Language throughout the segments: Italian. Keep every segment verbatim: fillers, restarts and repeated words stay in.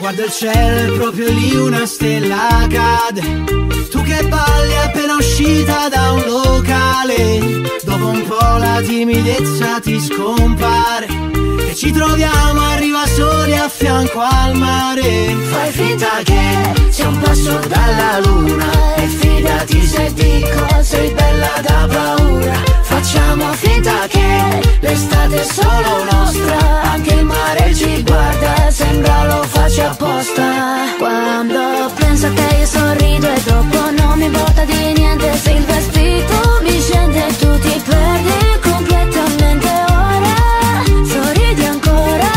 Guarda il cielo e proprio lì una stella cade. Tu che balli appena uscita da un locale, dopo un po' la timidezza ti scompare e ci troviamo arriva soli a fianco al mare. Fai finta che sia un passo dalla luna e fidati se dico sei bella da paura. Facciamo finta che l'estate è solo nostra, anche il mare ci guarda, sembra lo faccia apposta. Quando penso che io sorrido e dopo non mi importa di niente, se il vestito mi scende e tu ti perdi completamente. Ora sorridi ancora,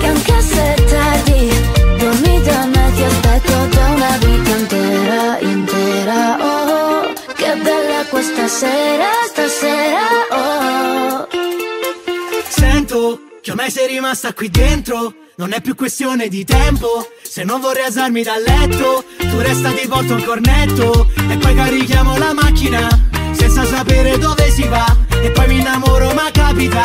che anche se è tardi, dormi da me, ti aspetto da una vita intera, intera. Oh, che bella questa sera, stasera, oh. Sento che ormai sei rimasta qui dentro, non è più questione di tempo. Se non vorrei alzarmi dal letto, tu resta di volta un cornetto e poi carichiamo la macchina senza sapere dove si va. E poi mi innamoro, ma capita.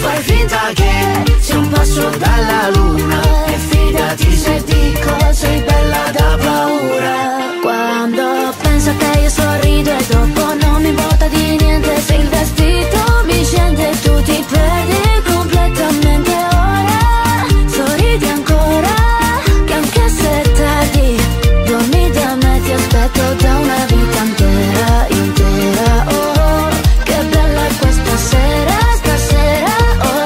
Fai finta che sia un passo dalla luna e fidati se dico sei bella da paura. Quando penso che io sorrido e dopo non mi importa di niente, se il vestito mi scende e tu ti perdi completamente. Ora sorridi ancora, che anche se è tardi, dormi da me, ti aspetto da una vita intera, intera. Oh, che bella questa sera, stasera,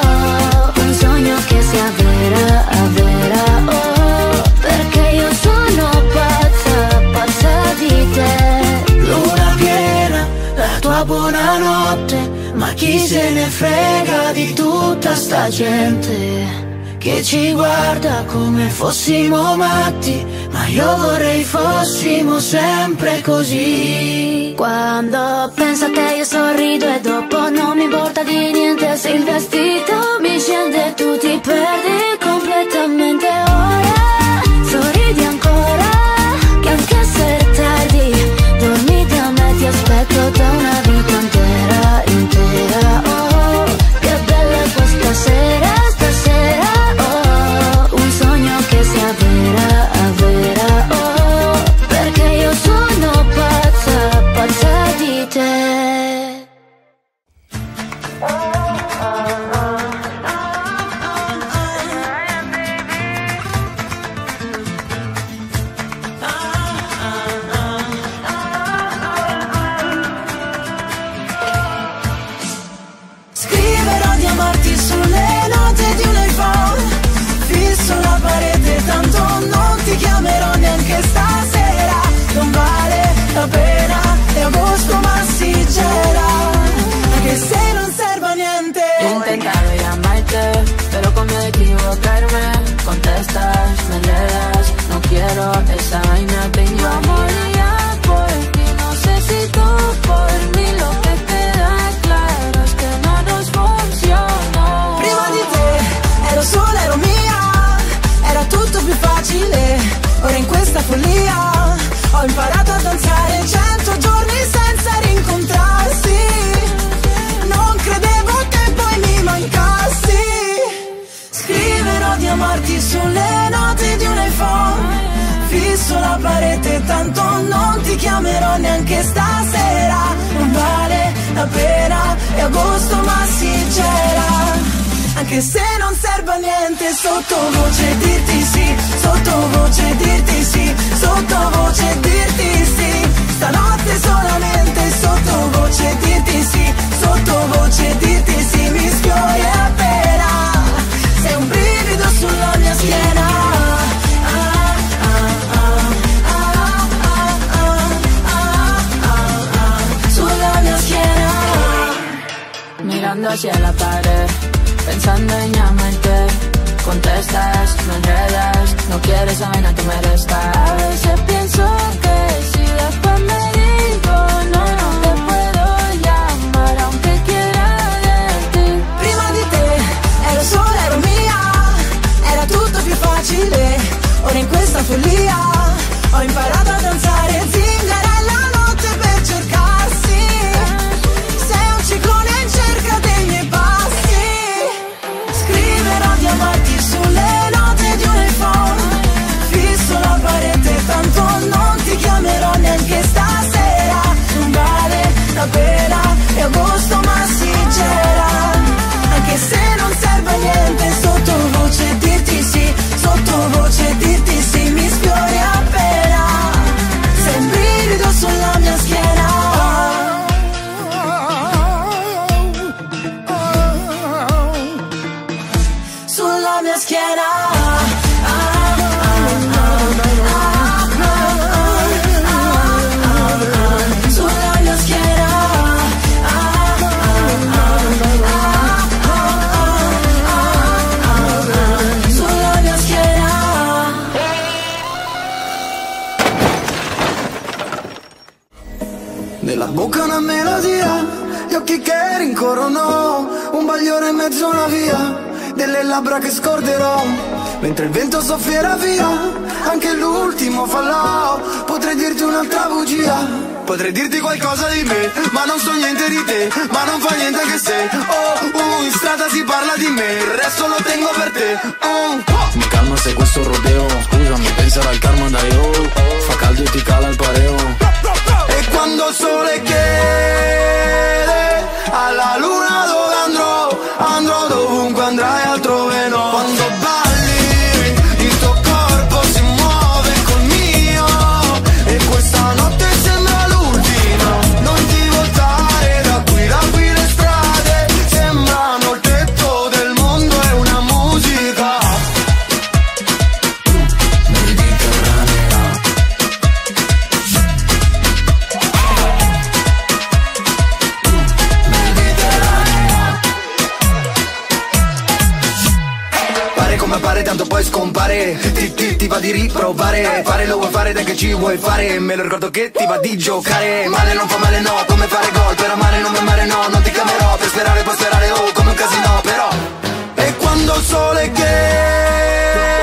oh. Un sogno che si avvera, avvera, oh. Perché io sono pazza, pazza di te. Luna piena, la tua buonanotte, ma chi se ne frega di tutta sta gente che ci guarda come fossimo matti, ma io vorrei fossimo sempre così. Quando penso che io sorrido e dopo non mi importa di niente, se il vestito mi scende e tu ti perdi completamente. Ora sorridi ancora, che anche se è tardi, dormi da me, ti aspetto da una vita intera, intera, oh. Che bella questa sera, stasera, oh. Un sogno che si avvera, avvera, oh. Perché io sono pazza, pazza di te. Me leas, no quiero esa vaina, tengo yo moría por ti, no sé si tú por mí, lo que queda claro es che non nos funzionò. Prima di te ero sola, ero mia, era tutto più facile, ora in questa follia ho imparato a danzare cento giorni senza rincontrarsi, non credevo che poi mi mancassi. Scriverò di amarti sulle fisso la parete, tanto non ti chiamerò neanche stasera. Non vale la pena, è agosto ma sincera. Anche se non serve a niente, sottovoce dirti sì, sottovoce dirti sì, sottovoce dirti sì. Stanotte solamente sottovoce dirti sì, sottovoce dirti sì. Mi sfiori appena, sei un brivido sulla mia schiena. Mirando hacia la pared, pensando en llamarte, contestas, me enredas, no quieres la vaina que me resta. A veces pienso que si después me digo no, no te puedo llamar aunque quiera de ti. Prima di te ero sola, ero mia, era tutto più facile, ora in questa follia ho imparato a danzare zingara alla notte per cercarsi. Sei un ciclone in cerca dei miei passi. Scriverò di amarti sulle note di un iPhone, occhi che rincorrono, un bagliore in mezzo a una via, delle labbra che scorderò, mentre il vento soffierà via anche l'ultimo fallò. Potrei dirti un'altra bugia, potrei dirti qualcosa di me, ma non so niente di te, ma non fa niente anche se oh, uh, in strada si parla di me, il resto lo tengo per te. uh. Mi calma se questo rodeo, scusami, penserà al karma da io, fa caldo e ti cala il pareo. E quando il sole chiede alla luna dove andrò, andrò dovunque andrai, altrove no. Quando balli il tuo corpo si muove col mio, e questa notte sembra l'ultima, non ti voltare, da qui da qui le strade sembrano il tetto del mondo, è una musica mediterranea. Pare come pare, tanto poi scompare, ti, ti, ti va di riprovare, fare lo vuoi fare, dai che ci vuoi fare, me lo ricordo che ti va di giocare, male non fa male no, come fare gol, per amare non mi amare no, non ti camerò, per sperare puoi sperare oh, come un casino però. E quando il sole chiede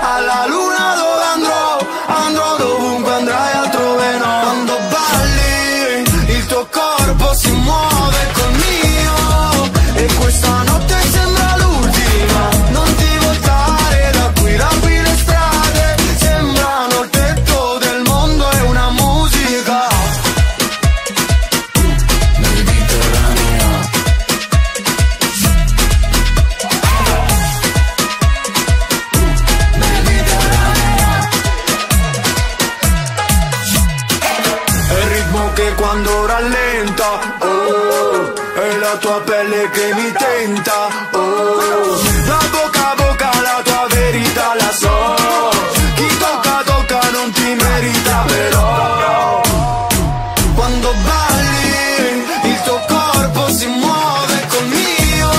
alla luna dove andrò, andrò dovunque andrai, altrove no. Quando balli il tuo corpo si muove col mio, e questa notte sembra l'ultima, non ti voltare, da qui da qui le strade sembrano il tetto del mondo, è una musica mediterranea. È il ritmo che quando rallenta, oh, è la tua pelle che mi tenta, oh, da bocca a bocca la tua verità la so, chi tocca tocca non ti merita però. Quando balli il tuo corpo si muove col mio,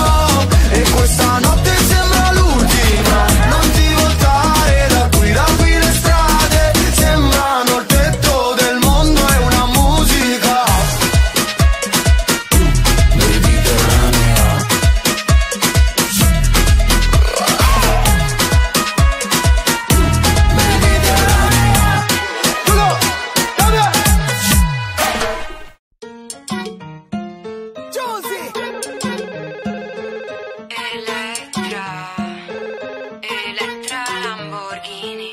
e questa notte sembra l'ultima, non ti voltare, da qui da qui le strade sembrano il tetto del mondo, è una musica mediterranea. Elettra, Elettra Lamborghini.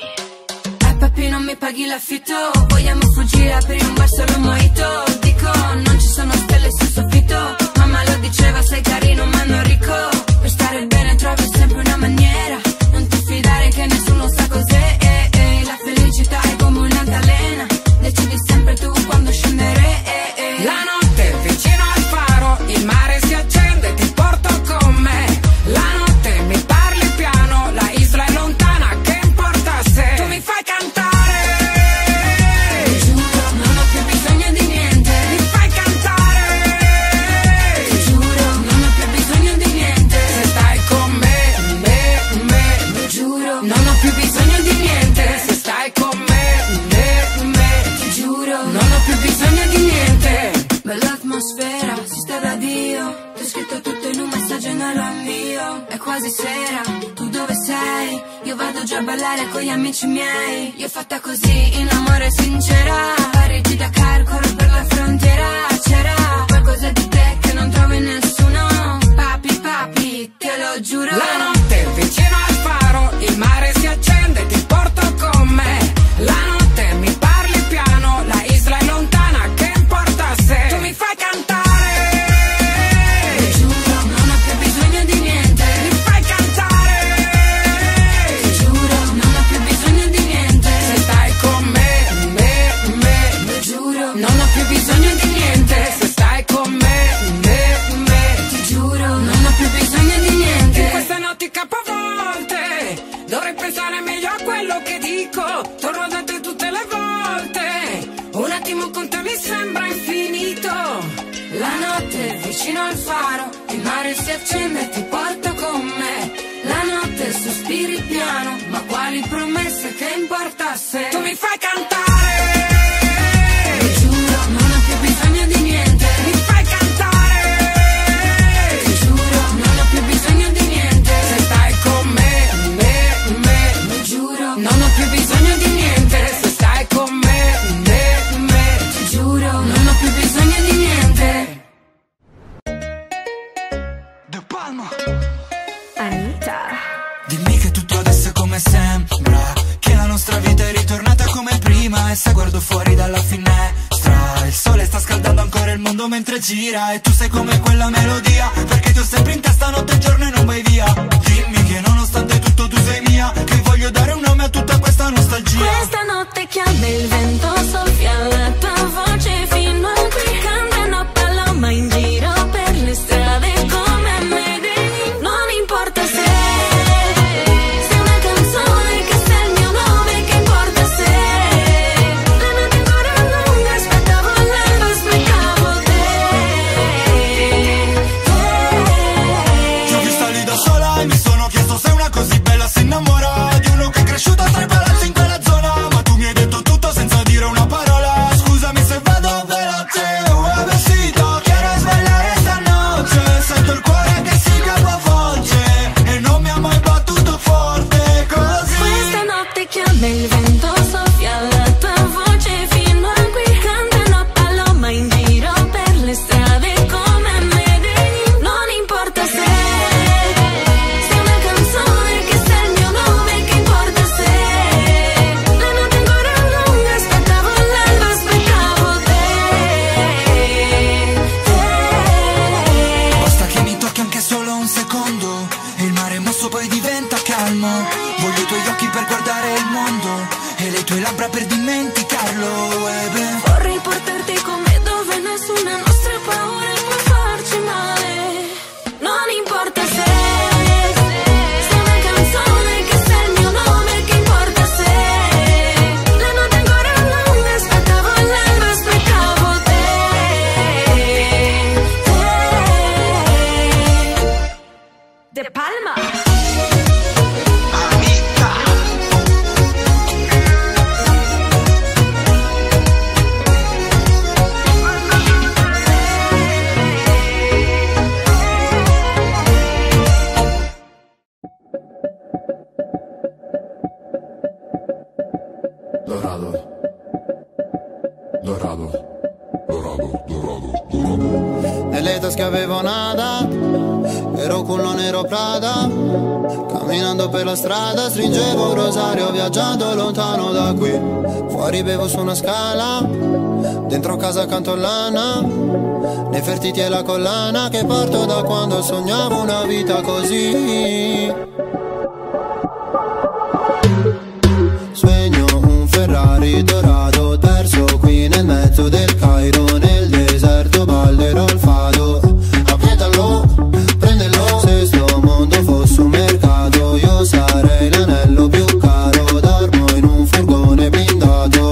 Eh papi non mi paghi l'affitto, vogliamo fuggire, aprire un bar solo un mojito. Dico non ci sono stelle sul soffitto, mamma lo diceva sei carino ma non ricco. Per stare bene trovi sempre una maniera, non ti fidare che nessuno sa cos'è. eh, eh, La felicità è come una galena, decidi sempre tu quando scendere. eh, eh. La notte è vicino al faro, il mare si accende, ti porto con me. La notte mi parli piano, la isola è lontana, che importa se tu mi fai cantare. Ti giuro, non ho più bisogno di niente, mi fai cantare. Ti giuro, non ho più bisogno di niente, se stai con me, me, me. Ti giuro, non ho più bisogno di niente, se stai con me, me, me. Ti giuro, non ho più bisogno di niente. Bella atmosfera, si sta da Dio, ti ho scritto tutto in un messaggio e non lo invio. È quasi sera, tu dove sei? Io vado già a ballare con gli amici miei. Io fatta così, in amore sincera, Parigi da Carcoro per la frontiera. C'era qualcosa di te che non trovi in nessuno, papi papi, te lo giuro. La notte è vicino al faro, il mare si accende, ti porto con me. La notte mi parli piano, la isola è lontana, che importa se tu mi fai cantare. Ti giuro, non ho più bisogno di niente, mi fai cantare. Ti giuro, non ho più bisogno di niente, se stai con me, me, me. Ti giuro, non ho più bisogno di niente, se stai con me, me, me. Ti giuro, non ho più bisogno di niente. In queste notti capovolte dovrei pensare meglio a quello che dico, torno da te tutte le volte, un attimo con te mi sembra infinito. La notte è vicino al faro, il mare si accende e ti porto con me. La notte sospiri piano, ma quali promesse che importa se tu mi fai cantare. Ti giuro, non ho più bisogno di niente, mi fai cantare. mentre gira e tu sei come quella melodia, perché ti ho sempre in testa notte e giorno e non vai via. Dimmi che nonostante tutto tu sei mia, che voglio dare un nome a tutta questa nostalgia. Questa notte chiama il vento, soffia la tua voce fino a qui, cambia una paloma in giro per le strade come me. Non importa se bevo su una scala, dentro casa canto lana, Nefertiti è la collana che porto da quando sognavo una vita così. Sogno un Ferrari dorato, terzo qui nel mezzo del Cairo, nel deserto ballerò il fado. Appietalo, prendelo, se sto mondo fosse un mercato io sarei l'anello più caro, dormo in un furgone blindato.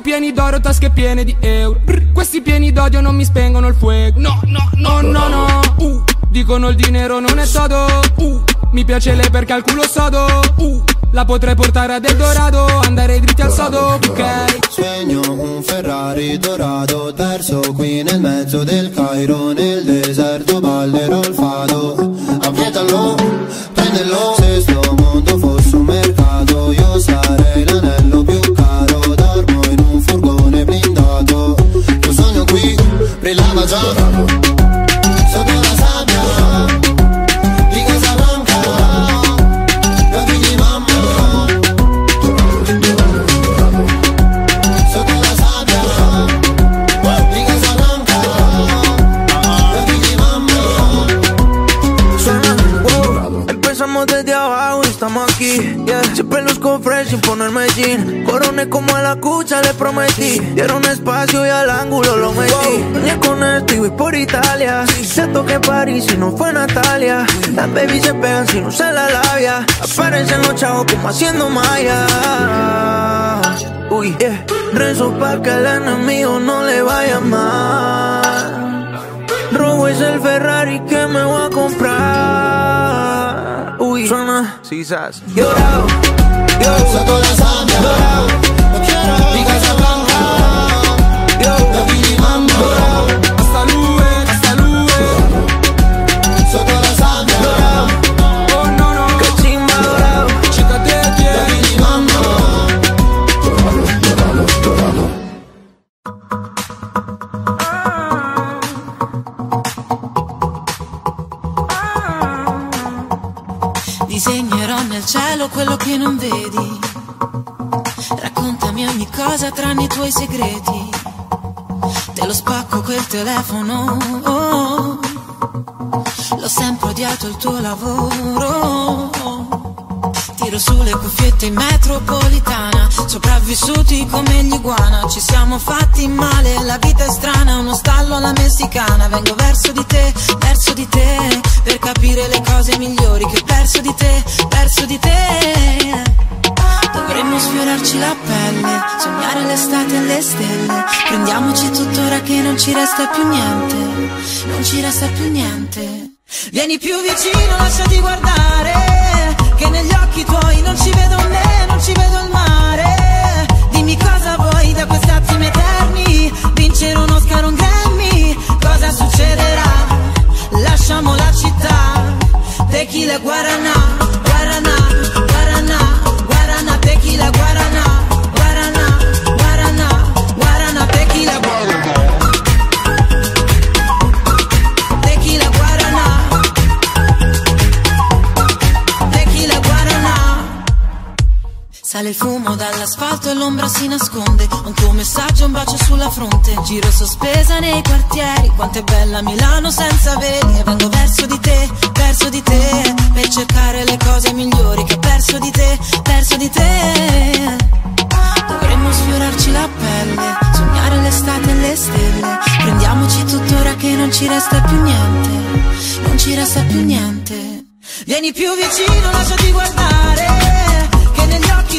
Pieni d'oro, tasche piene di euro. Brr, questi pieni d'odio non mi spengono il fuoco. No, no, no, no, no. Uh, dicono il dinero non è sodo. Uh, mi piace lei perché al culo sodo. Uh, la potrei portare ad Eldorado, andare dritti al sodo, ok. Sogno un Ferrari dorato, terzo qui nel mezzo del Cairo, nel deserto ballerò il fado. Appietalo, prendelo, se sto mondo fosse un mercato io sarei l'anello più caro, dormo in un furgone blindato, lo sogno qui, brillava già, sotto la sabbia, di casa banca, capi di mamma, sotto la sabbia, di casa banca, capi di mamma. Empezamos desde abajo y estamos aquí, yeah. Siempre los cofres sin ponerme jean, coroné como a la cucha le prometí, dieron espacio y al ángulo lo metí. Soñé con esto y voy por Italia, se toque París si no fue Natalia, las baby se pegan sin usar la labia, aparecen los chavos como haciendo malla. Uy, yeah. Rezo pa' que al enemigo no le vaya mal, robo es el Ferrari que me voy a comprar. Uy, suena, sí, sas. Llorado, yo uso toda la sangre. Llorado, no quiero mi casa blanca. Yo, la vi mi mamá. Llorado, hasta luego, hasta luego. Uso toda la sangre. Llorado, oh no, no, que chimba. Llorado, chica te quiero, la vi mi mamá. Llorado, llorado, llorado. cielo quello che non vedi. Raccontami ogni cosa tranne i tuoi segreti. Te lo spacco quel telefono, oh, l'ho sempre odiato il tuo lavoro. Tiro sulle cuffiette in metropolitana, sopravvissuti come l'iguana. Ci siamo fatti male, la vita è strana, uno stallo alla messicana. Vengo verso di te, verso di te, per capire le cose migliori che ho perso di te, perso di te. Dovremmo sfiorarci la pelle, sognare l'estate e le stelle. Prendiamoci tuttora che non ci resta più niente, non ci resta più niente. Vieni più vicino, lasciati guardare, che negli occhi tuoi non ci vedo me, non ci vedo il mare. Dimmi cosa vuoi da questi attimi eterni, vincere un Oscar, un Grammy. Cosa succederà? Lasciamo la città, tequila guaranà, guaranà, guaranà, guaranà, tequila guaranà, guaranà, guaranà, guaranà, tequila guaranà. Sale il fumo dall'asfalto e l'ombra si nasconde. Un tuo messaggio, un bacio sulla fronte. Giro sospesa nei quartieri. Quanto è bella Milano senza veli. E vengo verso di te, verso di te, per cercare le cose migliori che ho perso di te, perso di te. Dovremmo sfiorarci la pelle, sognare l'estate e le stelle. Prendiamoci tuttora che non ci resta più niente, non ci resta più niente. Vieni più vicino, lasciati guardare, che negli occhi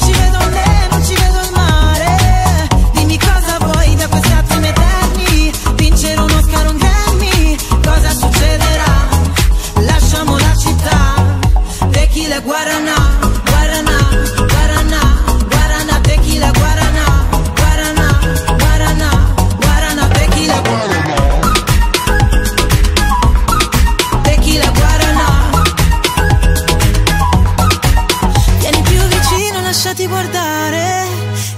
ci vedo me, non ci vedo il mare. Dimmi cosa vuoi da questi attimi eterni, vincere un Oscar, un Grammy. Cosa succederà? Lasciamo la città, tequila guaranà, guaranà, guaranà, guaranà, tequila guaranà, guaranà, guaranà, guaranà, tequila guaranà. Lasciati guardare,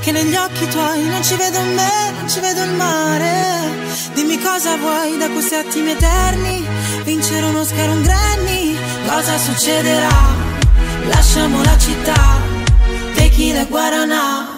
che negli occhi tuoi non ci vedo me, non ci vedo il mare. Dimmi cosa vuoi da questi attimi eterni, vincere un Oscar, un Grammy. Cosa succederà? Lasciamo la città, tequila guaranà.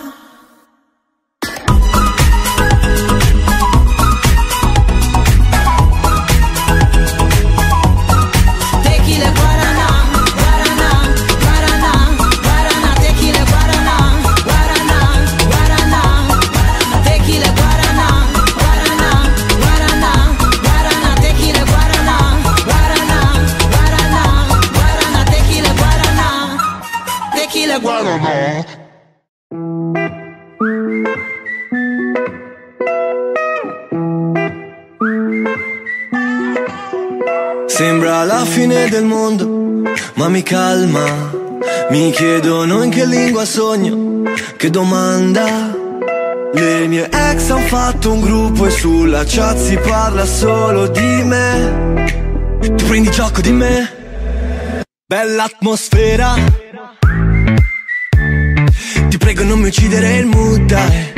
Sembra la fine del mondo, ma mi calma. Mi chiedono in che lingua sogno, che domanda. Le mie ex han fatto un gruppo e sulla chat si parla solo di me. Tu prendi gioco di me? Bella atmosfera, ti prego non mi uccidere il mood, dai.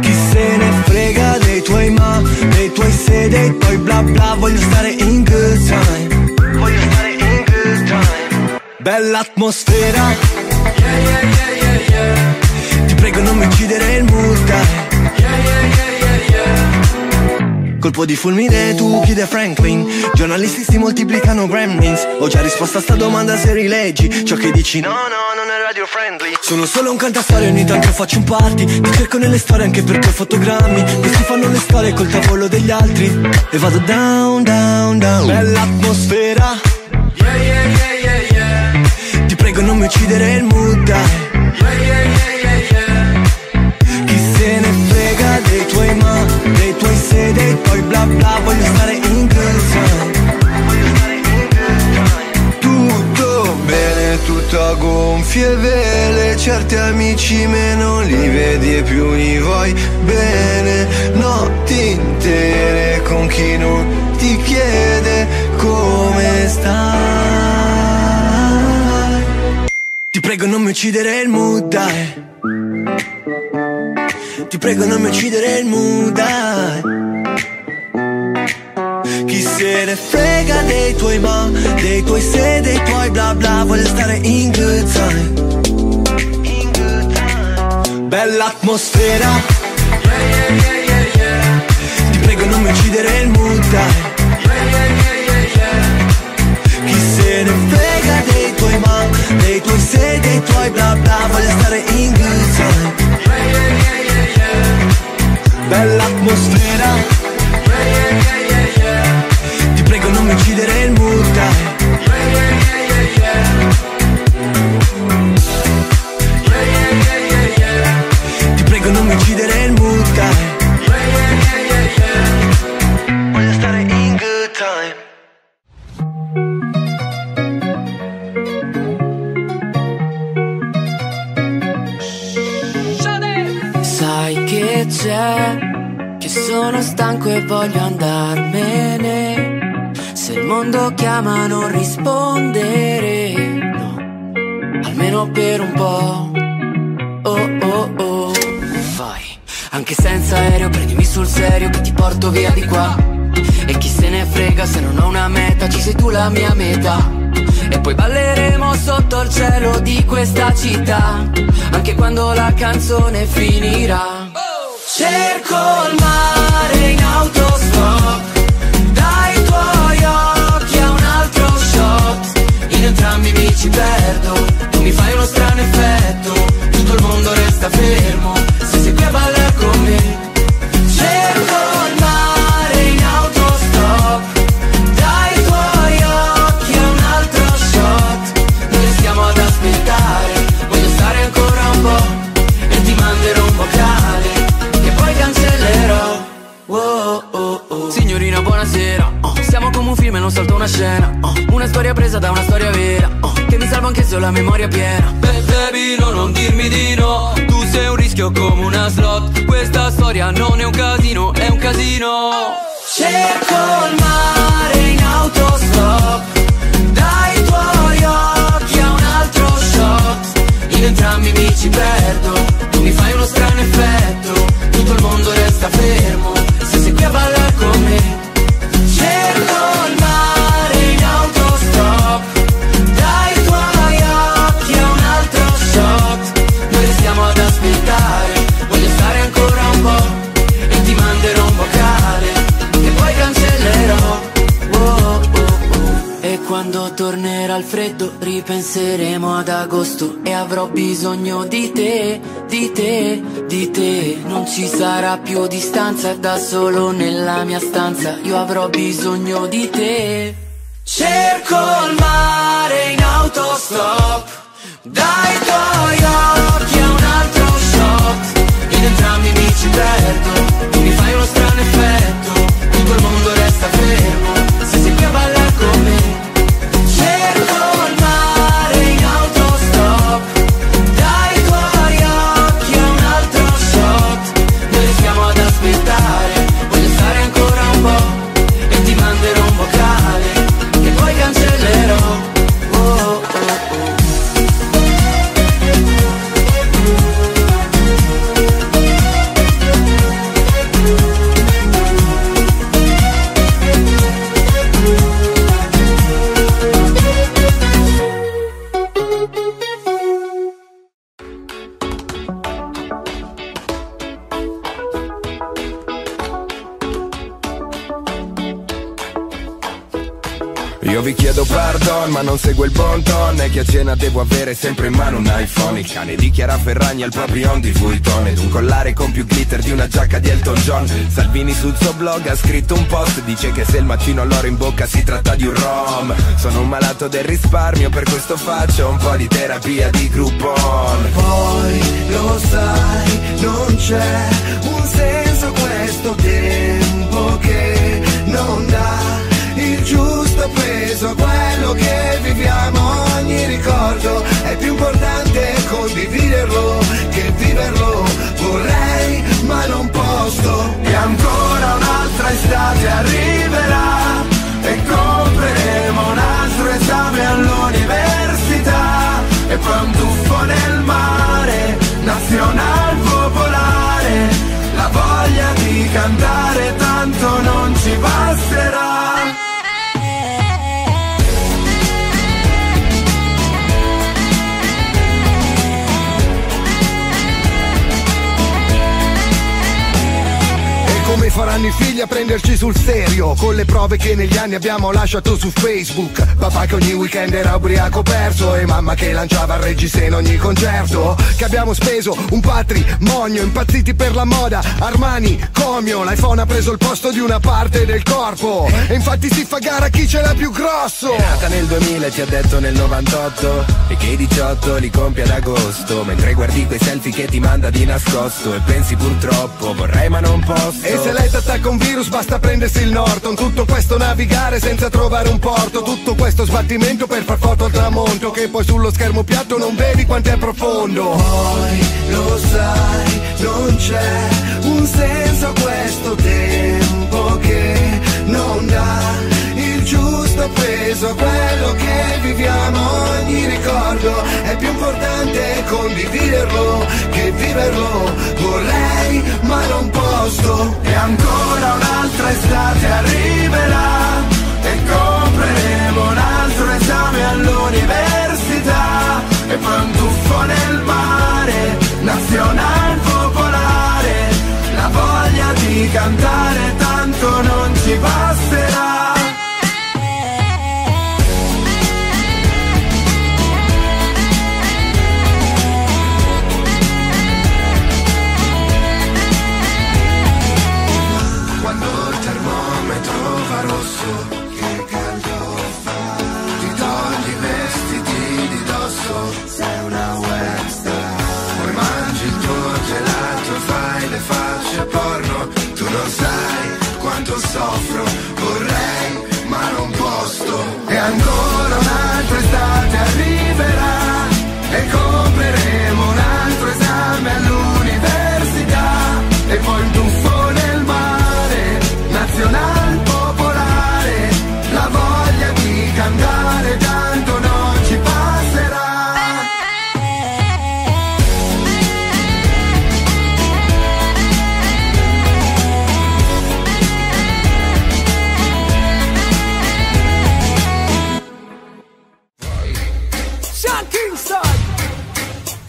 Chi se ne frega dei tuoi ma, dei tuoi se, dei tuoi bla bla. Voglio stare in good time, voglio stare in good time. Bella atmosfera, yeah, yeah, yeah, yeah, yeah. Ti prego non mi uccidere il mood, dai. Yeah, yeah, yeah, yeah, yeah. Colpo di fulmine, tu chiedi a Franklin. Giornalisti si moltiplicano gremlins. Ho già risposto a sta domanda se rileggi ciò che dici, no, no. Friendly. Sono solo un cantastorie, ogni tanto faccio un party. Ti cerco nelle storie anche perché ho fotogrammi. Questi fanno le storie col tavolo degli altri. E vado down, down, down. Bella atmosfera, yeah, yeah, yeah, yeah, yeah. Ti prego non mi uccidere il mood, dai. Yeah, yeah, yeah, yeah, yeah. Chi se ne frega dei tuoi ma, dei tuoi se, dei tuoi bla bla. Voglio stare in casa, voglio stare in casa. Tutto bene, tutto a gonfie vele. Certi amici me non li vedi e più li vuoi bene. Notti intere con chi non ti chiede come stai. Ti prego non mi uccidere il mood, dai. Ti prego non mi uccidere il mood, dai. Chi se ne frega dei tuoi ma, dei tuoi se, dei tuoi bla bla. Voglio stare in good time. Bella atmosfera, yeah, yeah, yeah, yeah, yeah. Ti prego non mi uccidere il mood, dai. Yeah, yeah, yeah, yeah, yeah. Chi se ne frega dei tuoi ma, dei tuoi se, dei tuoi bla bla. Voglio stare in good time. Yeah, yeah, yeah, yeah, yeah. Bella atmosfera, yeah, yeah, yeah, yeah, yeah. Ti prego non mi uccidere il mood, dai. Yeah, yeah, yeah, yeah, yeah. Yeah, yeah, yeah, yeah, yeah. Ti prego non mi uccidere il mood, dai. Yeah, yeah, yeah, yeah, yeah. Voglio stare in good time. Sai che c'è, che sono stanco e voglio andarmene. Se il mondo chiama non rispondere, no, almeno per un po'. Oh oh oh, vai, anche senza aereo prendimi sul serio che ti porto via di qua. E chi se ne frega se non ho una meta, ci sei tu la mia metà. E poi balleremo sotto il cielo di questa città, anche quando la canzone finirà. Cerco il mare in autostop, dai tuoi occhi a un altro shot. In entrambi mi ci perdo, tu mi fai uno strano effetto. Tutto il mondo resta fermo, se sei qui a ballare con me. Cerco il mare in autostop, dai tuoi occhi a un altro shot. Noi stiamo ad aspettare, voglio stare ancora un po'. E ti manderò un vocale, cancellerò. Oh, oh, oh. Signorina buonasera, oh. Siamo come un film e non salta una scena, oh. Una storia presa da una storia vera, oh. Che mi salva anche se ho la memoria piena. Beh, baby, no, non dirmi di no. Tu sei un rischio come una slot. Questa storia non è un casino, è un casino. Cerco il mare in autostop, dai tuoi occhi a un altro shot. In entrambi mi ci perdo, tu mi fai uno strano effetto. Tutto il mondo resta fermo, se sei qui a ballare con me. Cerco il mare in autostop, dai tuoi occhi a un altro shot. Noi restiamo ad aspettare, voglio stare ancora un po'. E ti manderò un vocale, che poi cancellerò. Oh, oh, oh. E quando tornerà il freddo ripenseremo ad agosto. E avrò bisogno di te, di te, di te. Non ci sarà più distanza, da solo nella mia stanza io avrò bisogno di te. Cerco il mare in autostop, dai tuoi occhi a un altro shot. In entrambi mi ci perdo, tu mi fai uno strano effetto. Tutto il mondo resta fermo, se sei qui a ballare con me. Cerco il mare in autostop, voglio stare ancora un po' e ti manderò un vocale che poi cancellerò. Oh, oh, pardon, ma non segue il bon ton. E che a cena devo avere sempre in mano un iPhone. Il cane di Chiara Ferragni al Papillon di Vuitton. Ed un collare con più glitter di una giacca di Elton John. Salvini sul suo blog ha scritto un post, dice che se il macino all'oro in bocca si tratta di un rom. Sono un malato del risparmio, per questo faccio un po' di terapia di Groupon. Poi lo sai, non c'è un senso questo tempo che non dà il giusto peso, quello che viviamo. Ogni ricordo è più importante condividerlo che viverlo. Vorrei ma non posso. E ancora un'altra estate arriverà e compreremo un altro esame all'università. E poi un tuffo nel mare, Nazional Popolare. La voglia di cantare tanto non ci basterà. faranno i figli a prenderci sul serio, con le prove che negli anni abbiamo lasciato su Facebook. Papà che ogni weekend era ubriaco perso, e mamma che lanciava il reggiseno in ogni concerto. Che abbiamo speso un patrimonio, impazziti per la moda, Armani, Comio. L'iPhone ha preso il posto di una parte del corpo, e infatti si fa gara chi ce l'ha più grosso. È nata nel duemila e ti ha detto nel novantotto, e che i diciotto li compie ad agosto, mentre guardi quei selfie che ti manda di nascosto e pensi purtroppo vorrei ma non posso. E se lei t'attacca un virus basta prendersi il Norton. Tutto questo navigare senza trovare un porto, tutto questo sbattimento per far foto al tramonto, che poi sullo schermo piatto non vedi quanto è profondo. Poi lo sai, non c'è un senso a questo tempo che non dà il giusto peso a quello che viviamo. Ogni ricordo è più importante condividerlo che viverlo. Vorrei ma non posso. E ancora un'altra estate arriverà e compreremo un altro esame all'università, e poi un tuffo nel mare, nazional popolare. La voglia di cantare tanto non ci basterà. Quando il termometro va rosso, che caldo fa, ti togli i vestiti di dosso, sei una web star. Poi mangi il tuo gelato e fai le facce porno, tu non sai quanto soffro, vorrei ma non posso. E ancora un'altra estate arriverà e compreremo un altro esame all'università, e poi un tuffo nel mare, nazional popolare. La voglia di cantare tanto non ci passerà. Sean Kingston,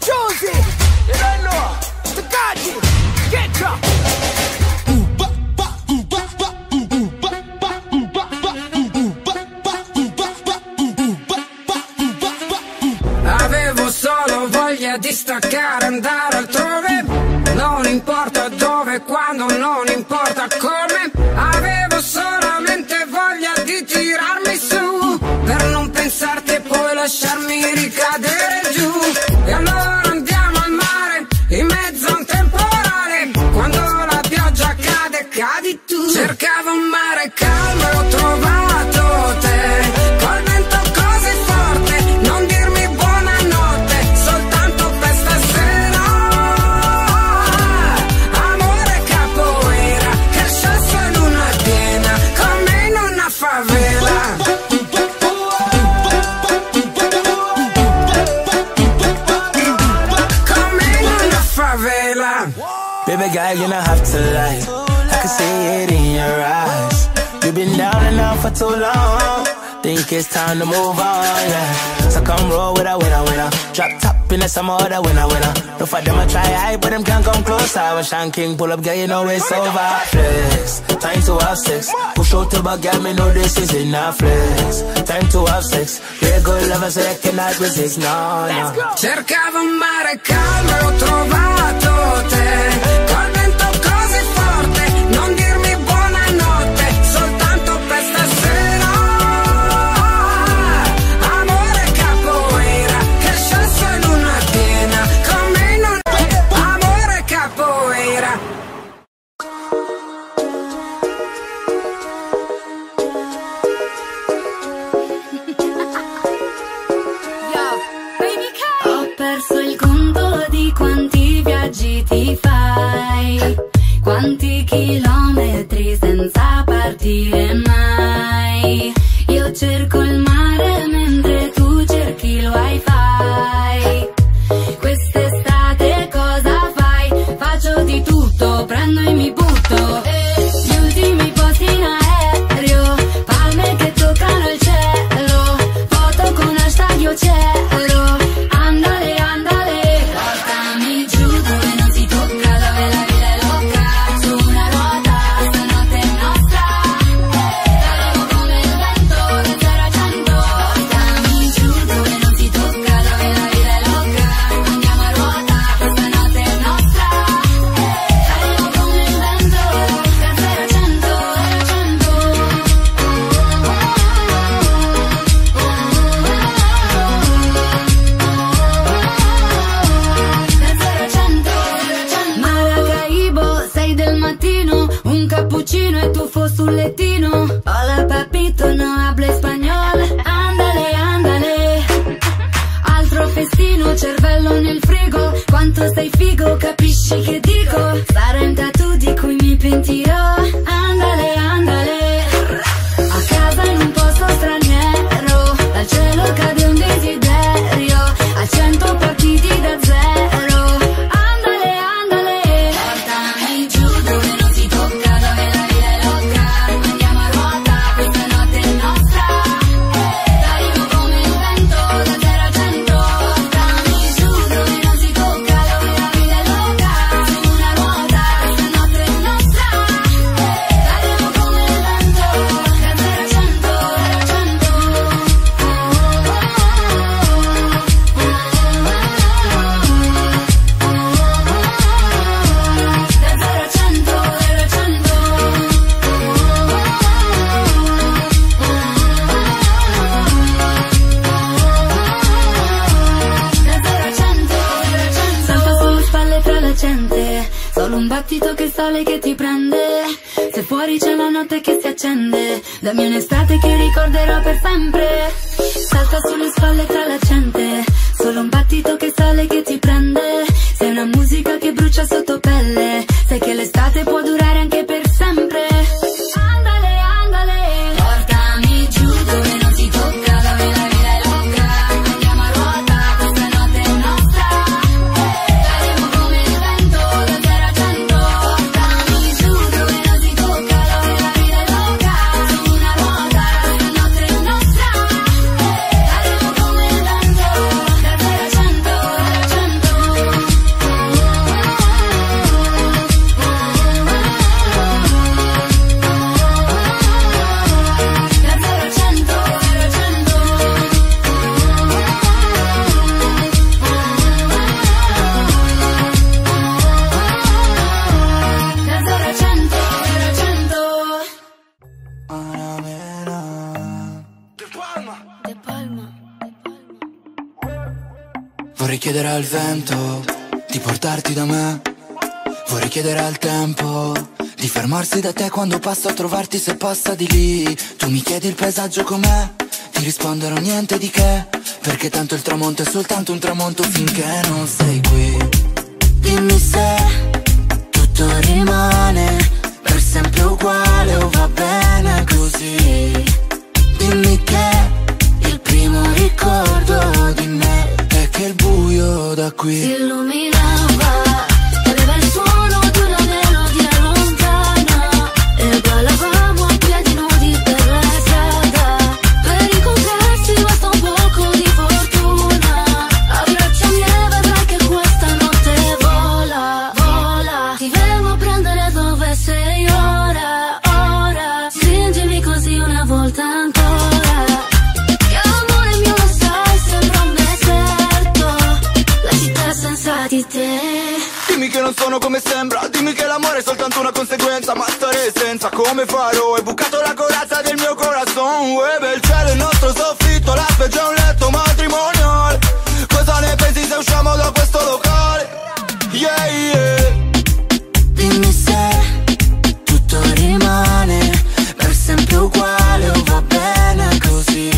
Josie, Irello, Takagi, Getcha. Uba, ba, uba, ba, uba, ba, uba, ba, uba, ba, uba, ba, uba, ba. Avevo solo voglia di staccare, andare altrove. Non importa dove, quando, non importa come. Avevo solamente voglia di tirarmi su, per non pensarti e poi lasciarmi ricadere giù. E allora andiamo al mare, in mezzo a un temporale, quando la pioggia cade, cadi tu. Cercavo un mare calmo e ho trovato te, col vento così forte, non dirmi buonanotte, soltanto per stasera. Amore capoeira, che scesso in luna piena, come in una favela. Baby girl, you don't have to lie, I can see it in your eyes. You've been down and out for too long, think it's time to move on, yeah. So come roll with a winner, winner, drop top in the summer, other winner, winner. No for them I try high, but them can't come close. I was Sean King, pull up girl, you know it's over. Flex, time to have sex, push out to my girl, me know this is enough. Flex, time to have sex, we're good lovers, so you cannot resist, no, no. Cercavo un mare calmo, ho trovato te. Ti fai quanti chilometri senza partire mai? Io cerco il mare mentre tu cerchi il wifi. Quest'estate cosa fai? Faccio di tutto, prendo e mi butto. Gli ultimi posti in aereo, palme che toccano il cielo, foto con hashtag io cielo. Andale, andale, portami giù dove non si tocca, dove la vita è loca, su una ruota. latino e tu fossi un lettino. Hola papito, no habla español. Andale, andale, altro festino, cervello nel frigo. Quanto sei figo, capisci che dico? Sarà un tattoo di cui mi pentirò. Andale, andale. A casa in un posto straniero, dal cielo cade un desiderio. A cento partiti da zero. Che sale che ti prende, se fuori c'è la notte che si accende, dammi un'estate che ricorderò per sempre. Salta sulle spalle tra la gente, solo un battito che sale che ti prende, sei una musica che brucia sotto pelle, sai che l'estate può durare anche per sempre. Vorrei chiedere al vento di portarti da me, vorrei chiedere al tempo di fermarsi da te quando passo a trovarti se passa di lì. Tu mi chiedi il paesaggio com'è, ti risponderò niente di che, perché tanto il tramonto è soltanto un tramonto finché non sei qui. Dimmi se tutto rimane per sempre uguale o va bene così. Dimmi che il primo ricordo di me è che il buio da qui si illuminava, aveva il suono di una melodia lontana e ballavamo a piedi nudi per la strada. Per incontrarsi basta un poco di fortuna, abbracciami e vedrai che questa notte vola, vola. Ti vengo a prendere dove sei ora, ora. Stringimi così una volta ancora. Dimmi che non sono come sembra, dimmi che l'amore è soltanto una conseguenza, ma stare senza come farò? Ho bucato la corazza del mio corazon. Uè, il cielo è il nostro soffitto, la sua è già un letto matrimoniale. Cosa ne pensi se usciamo da questo locale? Yeah, yeah. Dimmi se tutto rimane per sempre uguale o va bene così.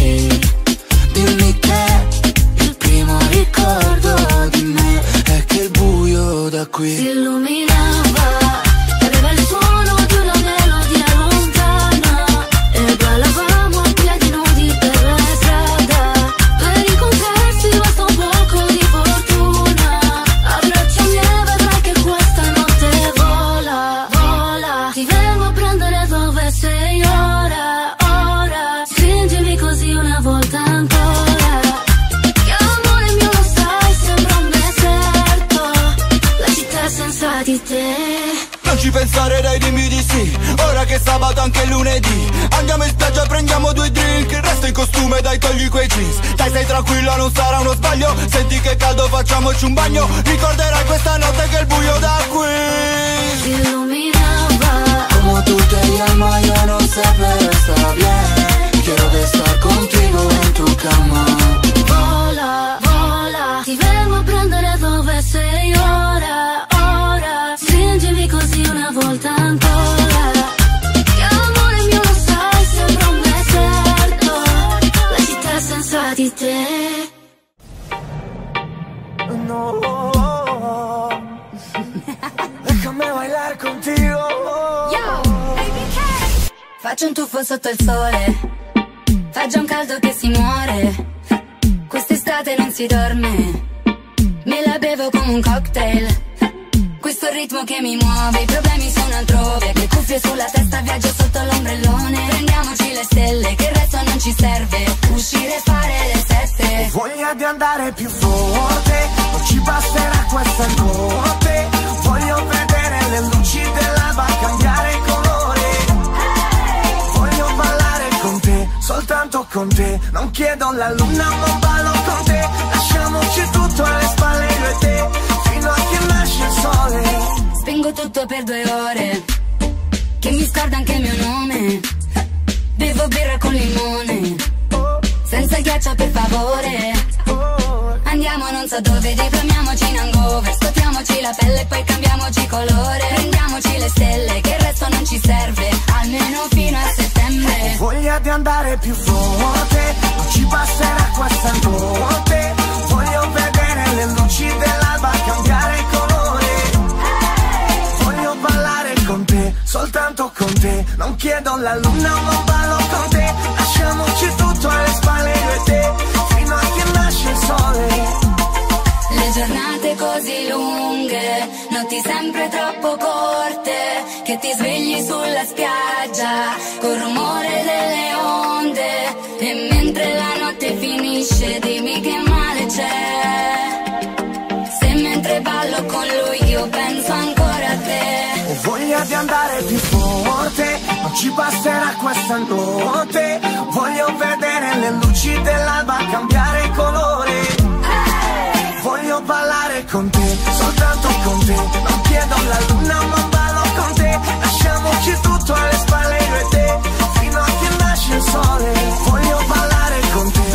Dimmi che il primo ricordo di me è che il buio da qui si illuminava, aveva il suono di una melodia lontana e ballavamo a piedi nudi per la strada. Per incontrarsi basta un poco di fortuna, abbracciami e vedrai che questa notte vola, vola. Ti vengo a prendere dove sei ora, ora. Stringimi così una volta ancora. Non ci pensare dai, dimmi di sì, ora che è sabato anche lunedì. Andiamo in spiaggia, prendiamo due drink, resto in costume dai, togli quei jeans. Dai, sei tranquilla, non sarà uno sbaglio, senti che caldo, facciamoci un bagno. Ricorderai questa notte che il buio da qui si illuminava. Como tú te llamas, yo no sé, pero está bien. Quiero estar contigo en tu cama. Vola, vola, ti vengo a prendere dove sei ora, ora. Stringimi così una volta ancora. Faccio un tuffo sotto il sole, fa già un caldo che si muore. Quest'estate non si dorme, me la bevo come un cocktail. Questo ritmo che mi muove, i problemi sono altrove. Che cuffie sulla testa, viaggio sotto l'ombrellone. Prendiamoci le stelle, che il resto non ci serve. Uscire e fare le sette. Ho voglia di andare più forte, non ci basterà questa notte. Voglio vedere le luci dell'alba cambiare colore. Voglio ballare con te, soltanto con te. Non chiedo la luna, non ballo con te. Lasciamoci tutto alle spalle io e te. Che nasce il sole. Spengo tutto per due ore, che mi scorda anche il mio nome. Bevo birra con limone, senza ghiaccio per favore. Andiamo non so dove, deprimiamoci in hangover. Scopriamoci la pelle e poi cambiamoci colore. Prendiamoci le stelle, che il resto non ci serve, almeno fino a settembre. Ho voglia di andare più forte, non ci basterà questa notte. Voglio vedere le luci dell'alba cambiare colore. Voglio ballare con te, soltanto con te. Non chiedo la luna, non ballo con te. Lasciamoci tutto alle spalle io e te, fino a che nasce il sole. Le giornate così lunghe, notti sempre troppo corte, che ti svegli sulla spiaggia col rumore delle onde. E mentre la notte finisce, dimmi che male c'è, se mentre ballo con lui io penso ancora a te. Ho voglia di andare più forte, non ci basterà questa notte. Voglio vedere le luci dell'alba cambiare colore. Hey! Voglio ballare con te, soltanto con te. Non chiedo la luna ma ballo con te. Lasciamoci tutto alle spalle io e te, fino a che nasce il sole. Voglio ballare con te.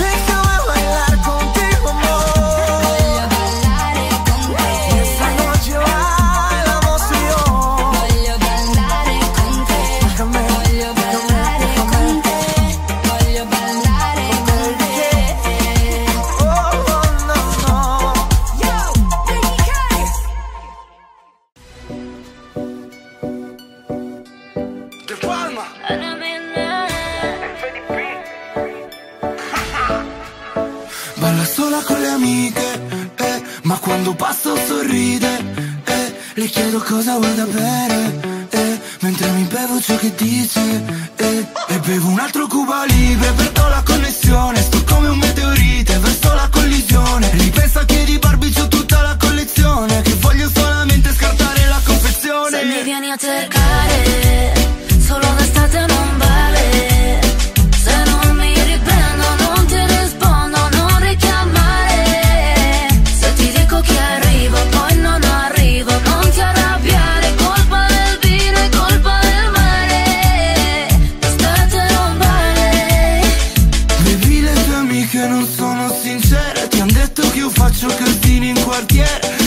Quando passo sorride, eh, le chiedo cosa vuoi da bere, eh, mentre mi bevo ciò che dice, eh, e bevo un altro Cuba Libre. Perdo la connessione, sto come un meteorite, verso la collisione. Ripensa che di Barbie c'ho tutta la collezione, che voglio solamente scartare la confezione. Se mi vieni a cercare, solo d'estate non vale.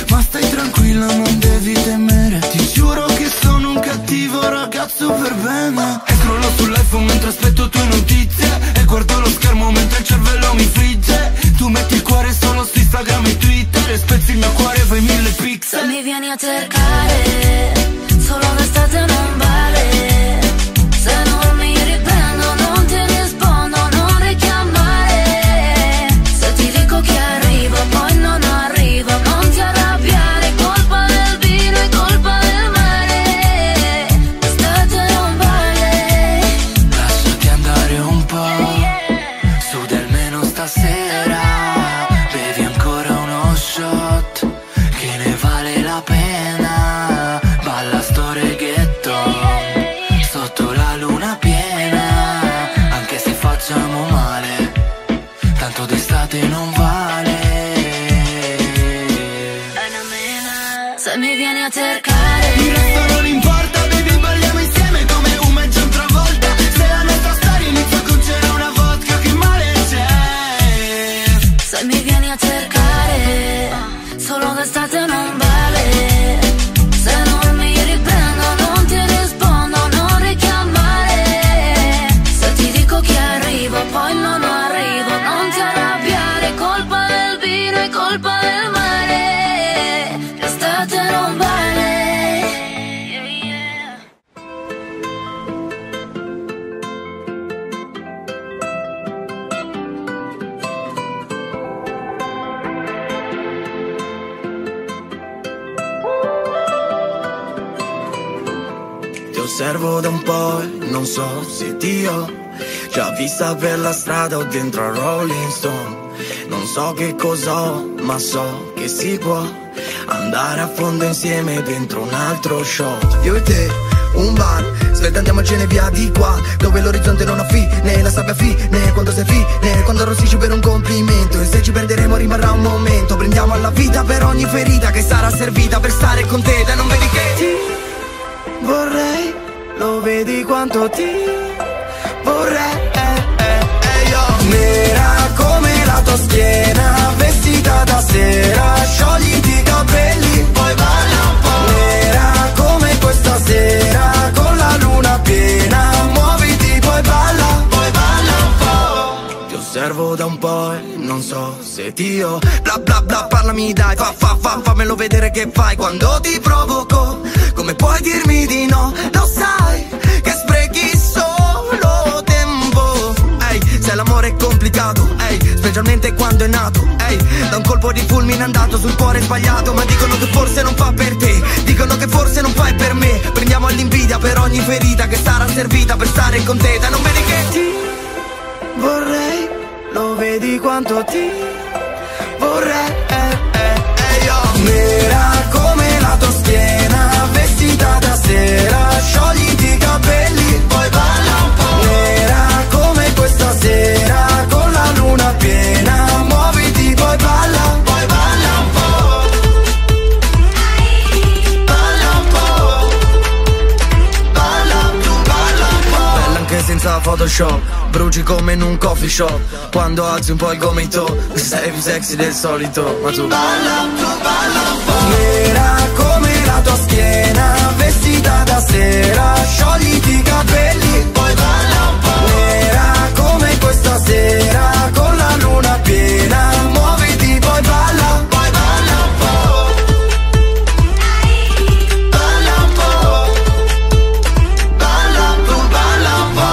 Ma stai tranquilla, non devi temere. Ti giuro che sono un cattivo ragazzo per bene. E scrollo sull'iPhone mentre aspetto tue notizie, e guardo lo schermo mentre il cervello mi frigge. Tu metti il cuore solo su Instagram e Twitter, e spezzi il mio cuore, fai mille pixel. Se mi vieni a cercare, solo d'estate non vale. Se non mi riprendo non ti rispondo, non richiamare. Se ti dico che arrivo poi non arrivo, non ti arrabbiare, colpa del vino e colpa del mare. L'estate non vale. Lasciati andare un po', su del meno stasera. Bevi ancora uno shot, che ne vale la pena. Balla sto reggaeton, sotto la luna piena. Anche se facciamo male, tanto d'estate non vale. A cercare. Il resto non importa, baby, balliamo insieme come un mezzo travolta. Se la nostra storia inizia con c'era una vodka, che male c'è. Se mi vieni a cercare, solo d'estate non vale. Se non mi riprendo non ti rispondo, non richiamare. Se ti dico che arrivo poi non arrivo, non ti arrabbiare, colpa del vino e colpa del mare. L'estate non vale. osservo da un po' e non so se Dio già vista per la strada o dentro a Rolling Stone. Non so che cos'ho, ma so che si può andare a fondo insieme dentro un altro show. Io e te, un bar, sveglia andiamocene via di qua, dove l'orizzonte non ha fine, la sabbia fine, quando sei fine, quando arrossisci per un complimento, e se ci perderemo rimarrà un momento. Prendiamo alla vita per ogni ferita che sarà servita per stare con te. Dai, non vedi che ti vorrei, lo vedi quanto ti vorrei, eh, eh, eh, io. Nera come la tua schiena, vestita da sera, sciogliti i capelli, poi balla un po'. Nera come questa sera, con la luna piena, muoviti, poi balla, poi balla un po'. Ti osservo da un po' e non so se ti ho. Bla bla bla, parlami dai, fa fa fa, fammelo vedere che fai quando ti provoco. Come puoi dirmi di no? Lo sai che sprechi solo tempo. Ehi, hey, se l'amore è complicato, ehi, hey, specialmente quando è nato, ehi, hey, da un colpo di fulmine andato sul cuore sbagliato. Ma dicono che forse non fa per te, dicono che forse non fai per me. Prendiamo all'invidia per ogni ferita che sarà servita per stare con te. Da non vedi che ti vorrei, lo vedi quanto ti vorrei, eh, eh, eh, io. Nera come la tua schiena, vestita da sera, sciogliti i capelli, poi balla un po'. Nera come questa sera, con la luna piena, muoviti, poi balla, poi balla un po'. Balla un po', balla tu, balla un po'. Bella anche senza Photoshop, bruci come in un coffee shop, quando alzi un po' il gomito, sei più sexy del solito. Ma tu balla, tu balla un po'. Nera come la tua schiena, vestita da sera, sciogliti i capelli, poi balla un po'. Nera come questa sera, con la luna piena, muoviti, poi balla, poi balla un po'. Balla un po', balla tu, balla un po'.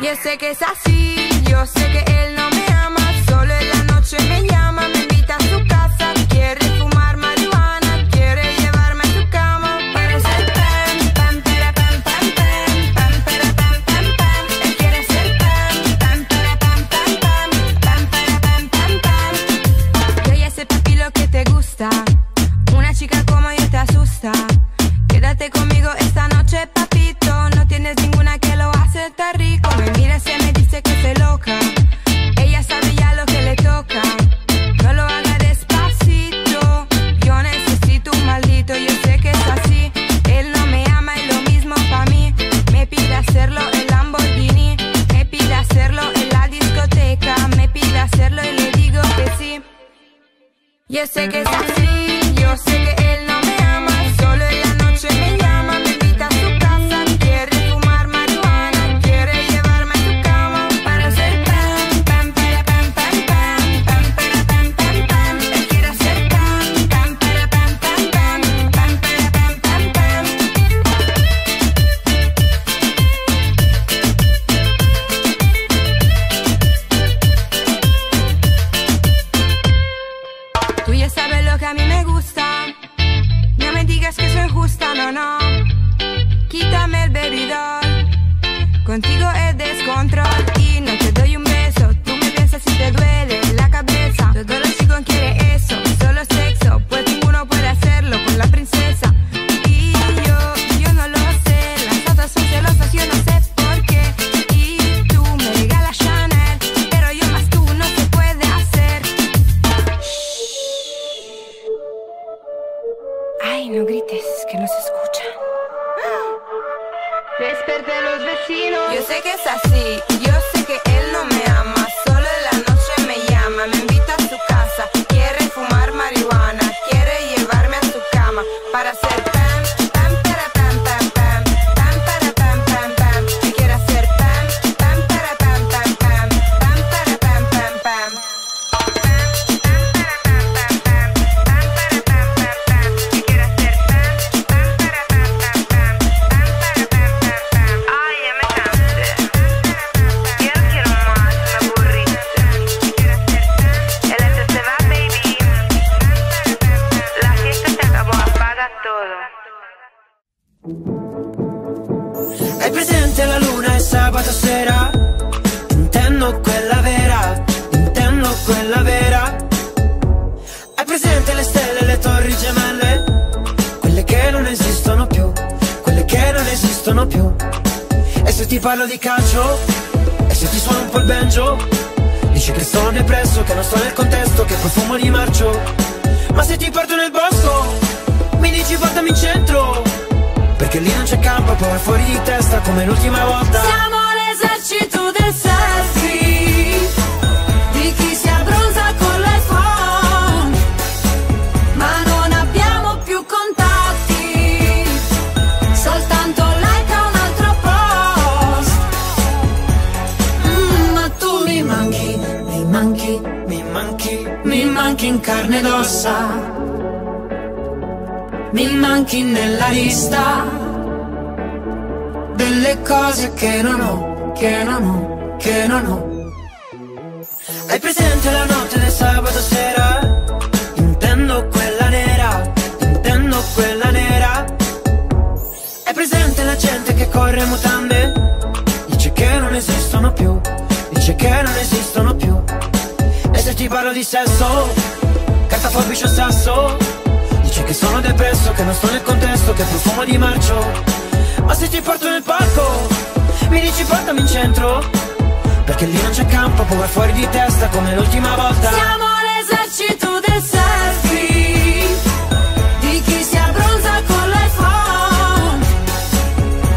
Yo sé que es así, yo sé que él no me ama, solo en la noche me llama, me invita a su casa, quiere fumar marihuana, quiere llevarme a su cama, para ser pan, pan, para pan, pan, pan, pan, para pan, pan, pan, él quiere ser pan, pan, para pan, pan, pan, pan, para pan, pan, pan. Yo ya sé, papi, lo que te gusta, una chica como yo te asusta, quédate conmigo esta noche, papito, no tienes ninguna que lo hace tan rico. Me mira, se me dice que estoy loca, ella sabe ya lo que le toca. No lo haga despacito, yo necesito un maldito. Yo sé que es así, él no me ama y lo mismo pa' mí. Me pide hacerlo el Lamborghini, me pide hacerlo en la discoteca, me pide hacerlo y le digo que sí. Yo sé que es así, yo sé que él no me ama, solo en la noche me llama, me invita a su casa, quiere fumar marihuana, quiere llevarme a su cama, para ser pan, pan, para pan, pan, pan, pan, para pan, pan, pan, él quiere ser pan, pan, para pan, pan, pan, pan, para pan, pan, pan. Tú ya sabes lo que a mí me gusta, no me digas que soy injusta, no, no. Quítame el bebidor, contigo es descontrol. Y no te doy un beso, tú me besas y te duele la cabeza. Todos los chicos quieren eso, solo sexo, pues ninguno puede hacerlo con la princesa. Y yo, yo no lo sé, las otras son celosas, yo no sé por qué. Y tú me regalas Chanel, pero yo más tú no se puede hacer. Ay, no grites, que no se escucha. Desperté a los vecinos. Yo sé que es así, yo sé que él no me ama, solo en la noche me llama, me invita a su casa, quiere fumar marihuana, quiere llevarme a su cama, para hacer pan, pan, para pan, pan, pan, pan, para pan, pan, pan, me quiere hacer pan, pan, para pan, pan, pan, pan, para pan, pan, pan. le torri gemelle, quelle che non esistono più, quelle che non esistono più. E se ti parlo di calcio, e se ti suono un po' il banjo, dici che sono depresso, che non sto nel contesto, che profumo di marcio. Ma se ti porto nel bosco, mi dici portami in centro, perché lì non c'è campo e poi è fuori di testa come l'ultima volta. Siamo l'esercito del selfie, di chi si abbronza con l'iPhone, ma non abbiamo più contatti, soltanto like a un altro post. mm, Ma tu mi manchi, mi manchi, mi manchi, mi manchi in carne ed ossa, mi manchi nella lista delle cose che non ho, che non ho, che non ho. Hai presente la notte del sabato sera? Intendo quella nera, intendo quella nera. Hai presente la gente che corre in mutande? Dice che non esistono più, dice che non esistono più. E se ti parlo di sesso, carta, forbice o sasso, dici che sono depresso, che non sto nel contesto, che profumo di marcio. Ma se ti porto nel palco, mi dici portami in centro, perché lì non c'è campo, poi è fuori di testa come l'ultima volta. Siamo l'esercito del selfie, di chi si abbronza con l'iPhone,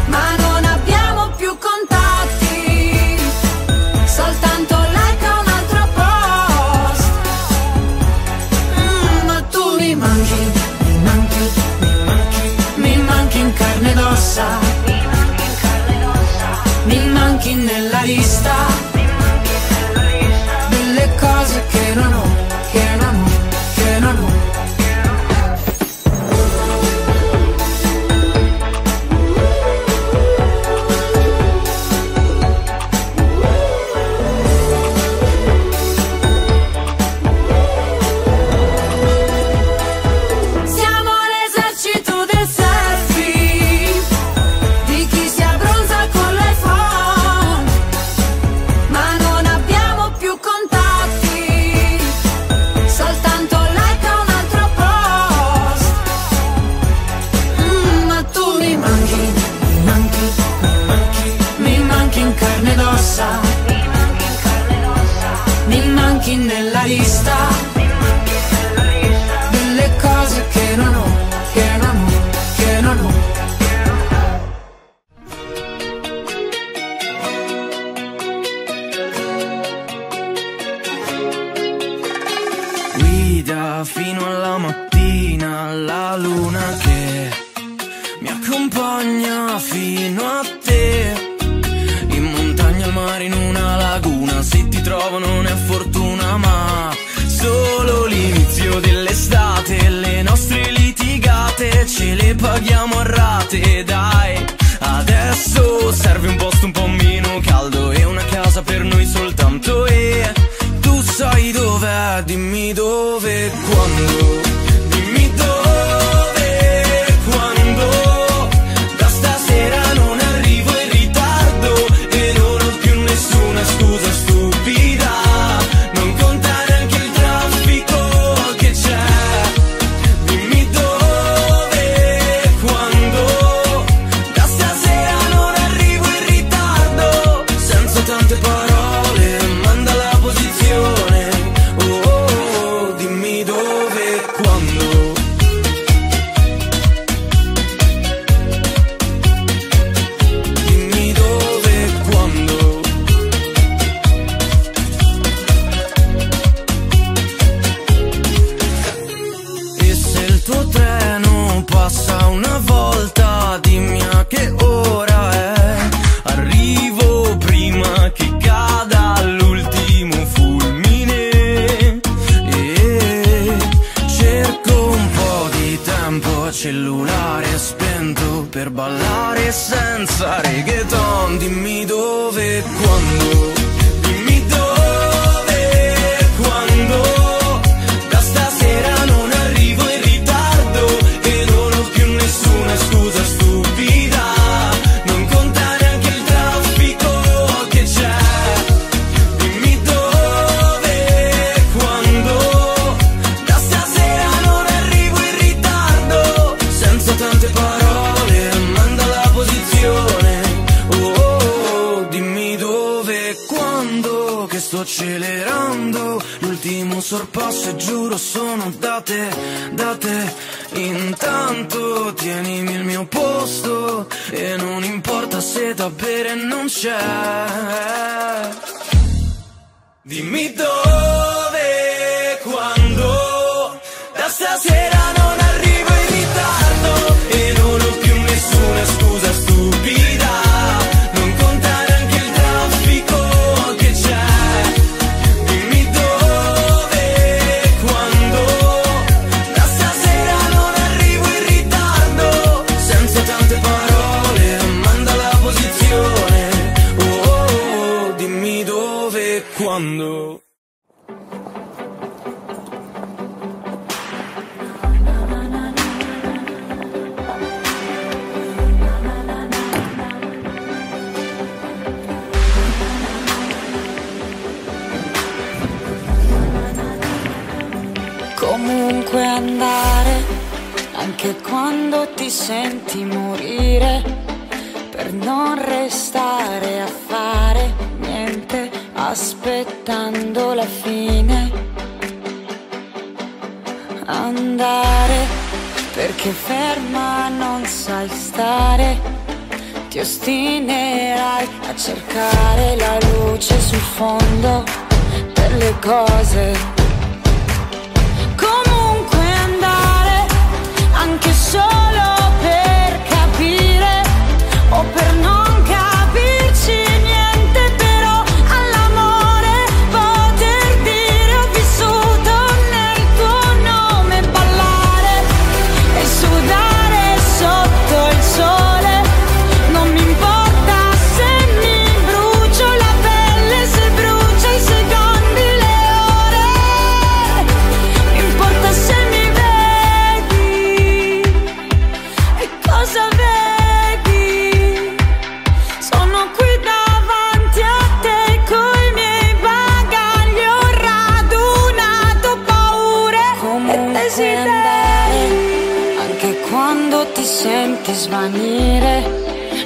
ma non abbiamo più contatti, soltanto like a un altro post. mm, Ma tu mi manchi, carne d'ossa, mi manchi in carne ed ossa, mi manchi nella lista, mi manchi nella lista delle cose che non ho, che non ho, che non ho. Nella lista, mi manchi nella lista delle cose che non ho, che non ho, che non ho. Guida fino alla mattina la luna che mi accompagna fino a te, in montagna, al mare, in una laguna. Se ti trovo non è fortuna, ma solo l'inizio dell'estate, le nostre litigate ce le paghiamo a rate, dai. Adesso serve un posto un po' meno caldo e una casa per noi soltanto, e tu sai dov'è, dimmi dove e quando, dimmi dove e quando. Arrivo sorpasso e giuro sono da te, da te. Intanto tienimi il mio posto e non importa se da bere non c'è. Dimmi dove, quando, da stasera non arrivo in ritardo e non ho più nessuna scusa stupida. Non conta neanche il traffico che c'è. Dimmi dove, quando, da stasera non arrivo in ritardo. Senza tante parole, manda la posizione. Oh, oh, oh, dimmi dove e quando. Comunque andare, anche quando ti senti morire, per non restare a fare niente, aspettando la fine. Andare, perché ferma non sai stare, ti ostinerai a cercare la luce sul fondo delle cose. Anche solo per capire o per non capirci niente, però all'amore poter dire ho vissuto nel tuo nome, ballare e sudare sotto il sole, non mi importa se mi brucio la pelle, se brucio i secondi, le ore, importa se mi cosa vedi? Sono qui davanti a te coi miei bagagli, ho radunato paure e desideri. Anche quando ti senti svanire,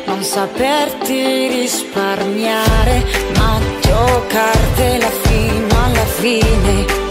non saperti risparmiare, ma giocartela fino alla fine.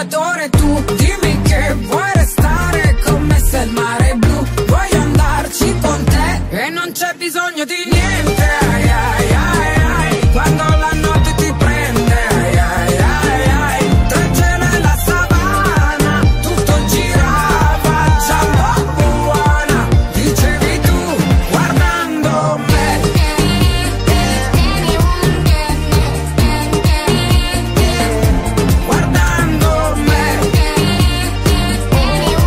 Salvatore, tu dimmi che vuoi restare con me se il mare è blu. Voglio andarci con te e non c'è bisogno di niente. Ai ai ai ai, quando la notte ti prende. Ai ai ai ai, tra il cielo e la savana tutto gira, facciamo buona. Dicevi tu guardando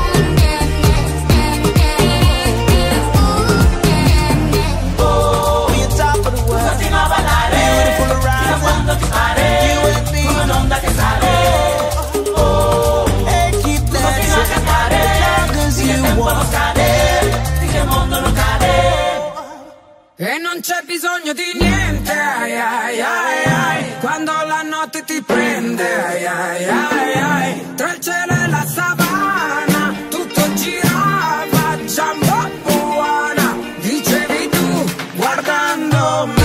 me. Guardando me. Oh, you're top of the world. Continua a ballare. Beautiful around. Fino a quando ti pare. You and me. Come un'onda che sale. Oh, hey, keep that. Continua a cantare. As long as you want. Finché il tempo non cade. Finché il mondo non cade. E non c'è bisogno di niente. Ai ai ai ai, quando la notte ti prende. Ai ai ai ai, tra il cielo e la savana tutto gira, facciamo buona. Dicevi tu guardando me. Guardando me.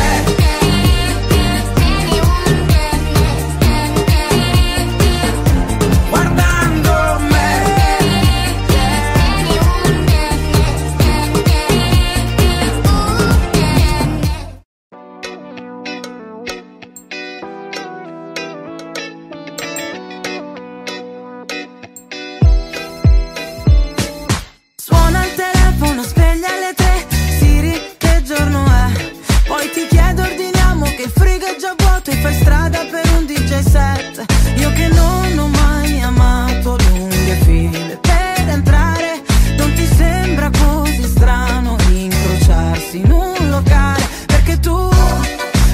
Suona il telefono, sveglia alle tre. Siri, che giorno è? Poi ti chiedo, ordiniamo, che il frigo è già vuoto e fai strada per un D J set. Io che non ho mai amato lunghe file per entrare. Non ti sembra così strano incrociarsi in un locale? Perché tu,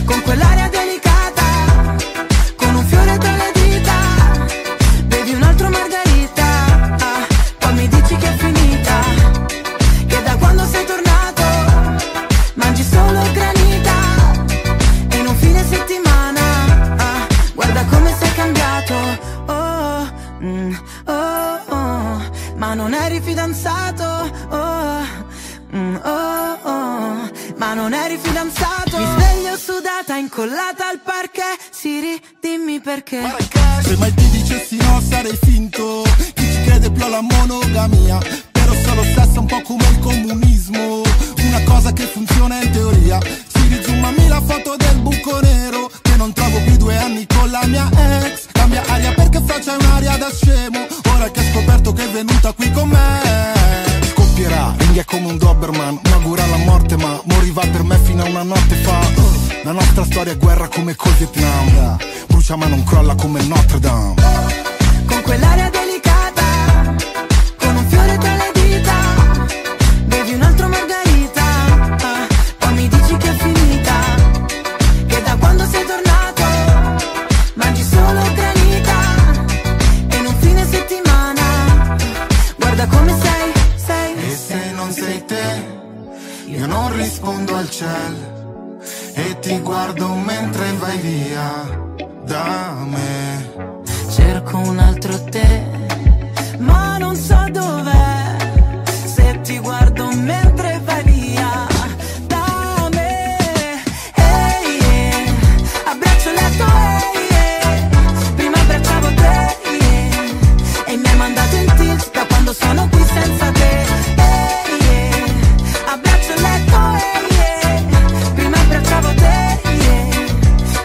con quell'aria delicata, con un fiore tra le dita, bevi un altro margarita. Ah, poi mi dici che è finita, che da quando sei tornato mangi solo granita. E in un fine settimana, ah, guarda come sei cambiato. Oh, mm, oh, oh, ma non eri fidanzato. Oh, mm, oh, oh, ma non eri fidanzato. Mi sveglio sudata, incollata al parquet. Siri, dimmi perché. Se mai ti dicessi no sarei finto. Chi ci crede più alla monogamia? Però solo sesso è un po' come il comunismo, una cosa che funziona in teoria. Siri, zoomami la foto del buco nero che non trovo più, due anni con la mia ex. Cambia aria perché fra c'è un'aria da scemo, ora che ho scoperto che è venuta qui con me. Scoppierà, inghia come un Doberman, mi augura la morte ma moriva per me fino a una notte fa. La nostra storia è guerra come col Vietnam, brucia ma non crolla come Notre Dame. Con quell'aria delicata, con un fiore tra le dita, bevi un altro margarita. Ah, poi mi dici che è finita, che da quando sei tornato mangi solo granita. E in un fine settimana, guarda come sei, sei. E se non sei te, io non rispondo al ciel e ti guardo mentre vai via da me. Cerco un altro te, ma non so dov'è. Se ti guardo mentre vai via da me, ehi, eh, abbraccio il letto, ehi, eh, prima abbracciavo te, eh, e mi hai mandato in tilt da quando sono qui senza te. Ehi, eh, abbraccio il letto, ehi, eh, prima abbracciavo te, eh,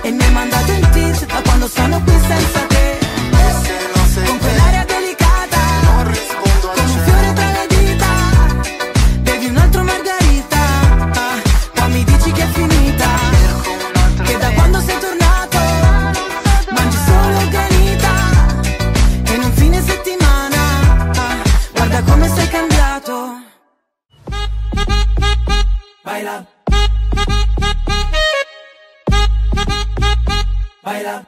e mi hai mandato in tilt da quando sono qui senza te. Baila, baila.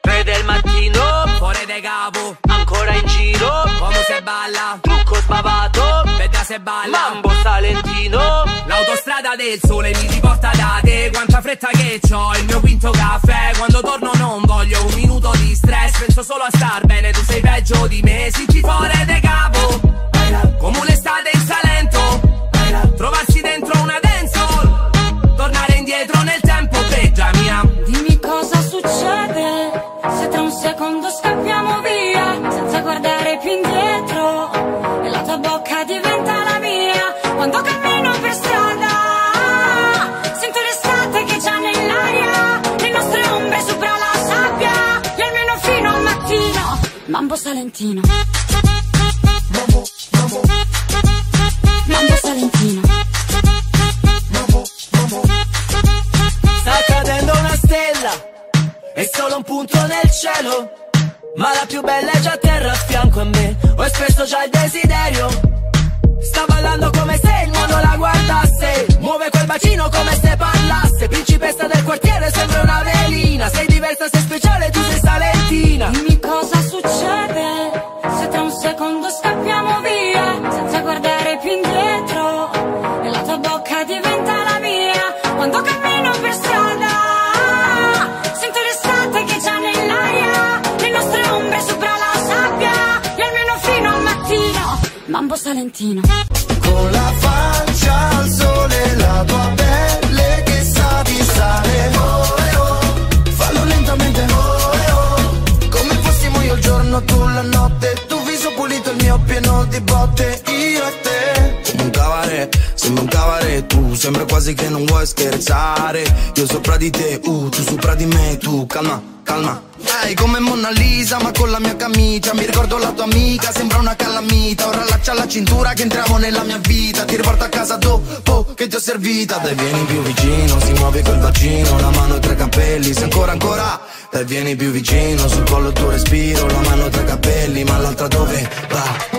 Tre del mattino, fuori dai capo, ancora in giro, come se balla, trucco sbavato, vedrà se balla, mambo salentino. L'autostrada del sole mi riporta da te, quanta fretta che c'ho, il mio quinto caffè. Quando torno non voglio un minuto di stress, penso solo a star bene, tu sei peggio di me. Si ci fuori dai capo, baila, come un'estate in Salento. Trovarsi dentro una dancehall, tornare indietro nel tempo, peggia mia. Dimmi cosa succede se tra un Mambo salentino. Mambo, mambo. Mambo salentino. Mambo, mambo. Sta cadendo una stella, è solo un punto nel cielo, ma la più bella è già a terra a fianco a me. Ho espresso già il desiderio. Sta ballando come se il mondo la guardasse, muove quel bacino come se parlasse. Principessa del quartiere, sembra una velina. Sei diversa, sei speciale, tu sei salentina. Dimmi cosa succede se tra un secondo scappiamo via, senza guardare più indietro, e la tua bocca diventa la mia. Quando cammino per strada sento l'estate che c'è nell'aria, le nostre ombre sopra la sabbia, e almeno fino al mattino. Mambo salentino. Con la faccia al sole, la tua pelle che sa di stare. Oh, eh, oh, fallo lentamente. Oh, eh, oh, come fossimo io il giorno, tu la notte. Tu viso pulito, il mio pieno di botte. Io e te come un cabaret, sembra un cabaret. Tu sembra quasi che non vuoi scherzare. Io sopra di te, uh, tu sopra di me. Tu calma, calma. Dai, come Mona Lisa ma con la mia camicia. Mi ricordo la tua amica, sembra una calamita. Ora allaccia la cintura che entriamo nella mia vita. Ti riporto a casa dopo che ti ho servita. Dai, vieni più vicino, si muove col bacino. La mano tra i capelli, se ancora, ancora. Dai, vieni più vicino, sul collo il tuo respiro. La mano tra i capelli, ma l'altra dove va?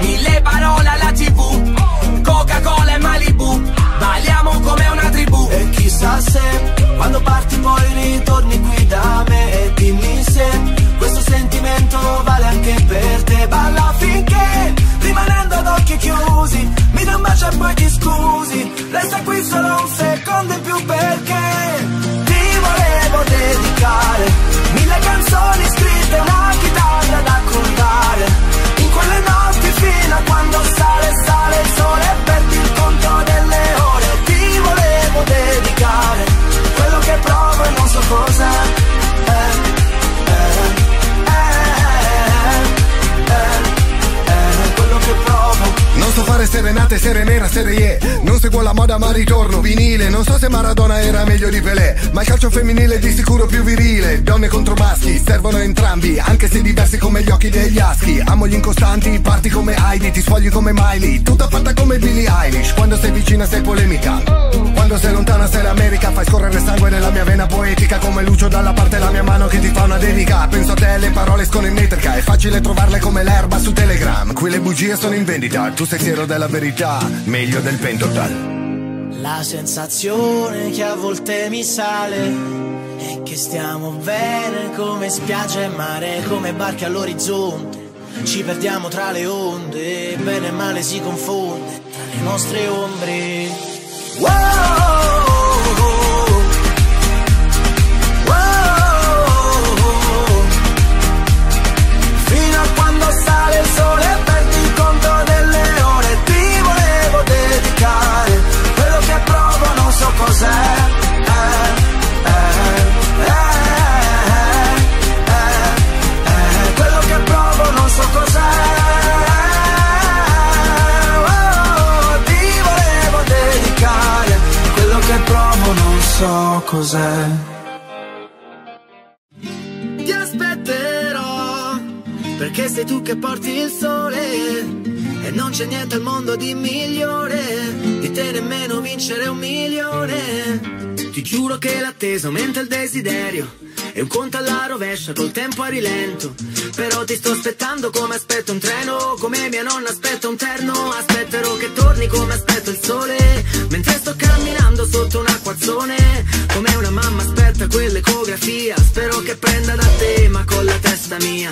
Mille sere nera, sere ye. Non seguo la moda ma ritorno vinile. Non so se Maradona era meglio di Pelé, ma il calcio femminile è di sicuro più virile. Donne contro maschi, servono entrambi, anche se diversi come gli occhi degli aschi. Amo gli incostanti, parti come Heidi, ti sfogli come Miley, tutta fatta come Billie Eilish. Quando sei vicina sei polemica, quando sei lontana sei l'America. Fai scorrere sangue nella mia vena poetica, come Lucio dalla parte la mia mano che ti fa una dedica. Penso a te, le parole escono in metrica, è facile trovarle come l'erba su Telegram. Qui le bugie sono in vendita, tu sei fiero della verità, meglio del Pentotal. La sensazione che a volte mi sale è che stiamo bene come spiaggia e mare, come barche all'orizzonte. Ci perdiamo tra le onde, bene e male si confonde tra le nostre ombre. Wow! So cos'è? Ti aspetterò, perché sei tu che porti il sole e non c'è niente al mondo di migliore di te, nemmeno vincere un milione. Ti giuro che l'attesa aumenta il desiderio e un conto alla rovescia col tempo a rilento. Però ti sto aspettando come aspetto un treno, come mia nonna aspetta un terno. Aspetterò che torni come aspetto il sole, mentre sto camminando sotto un acquazzone. Come una mamma aspetta quell'ecografia, spero che prenda da te ma con la testa mia.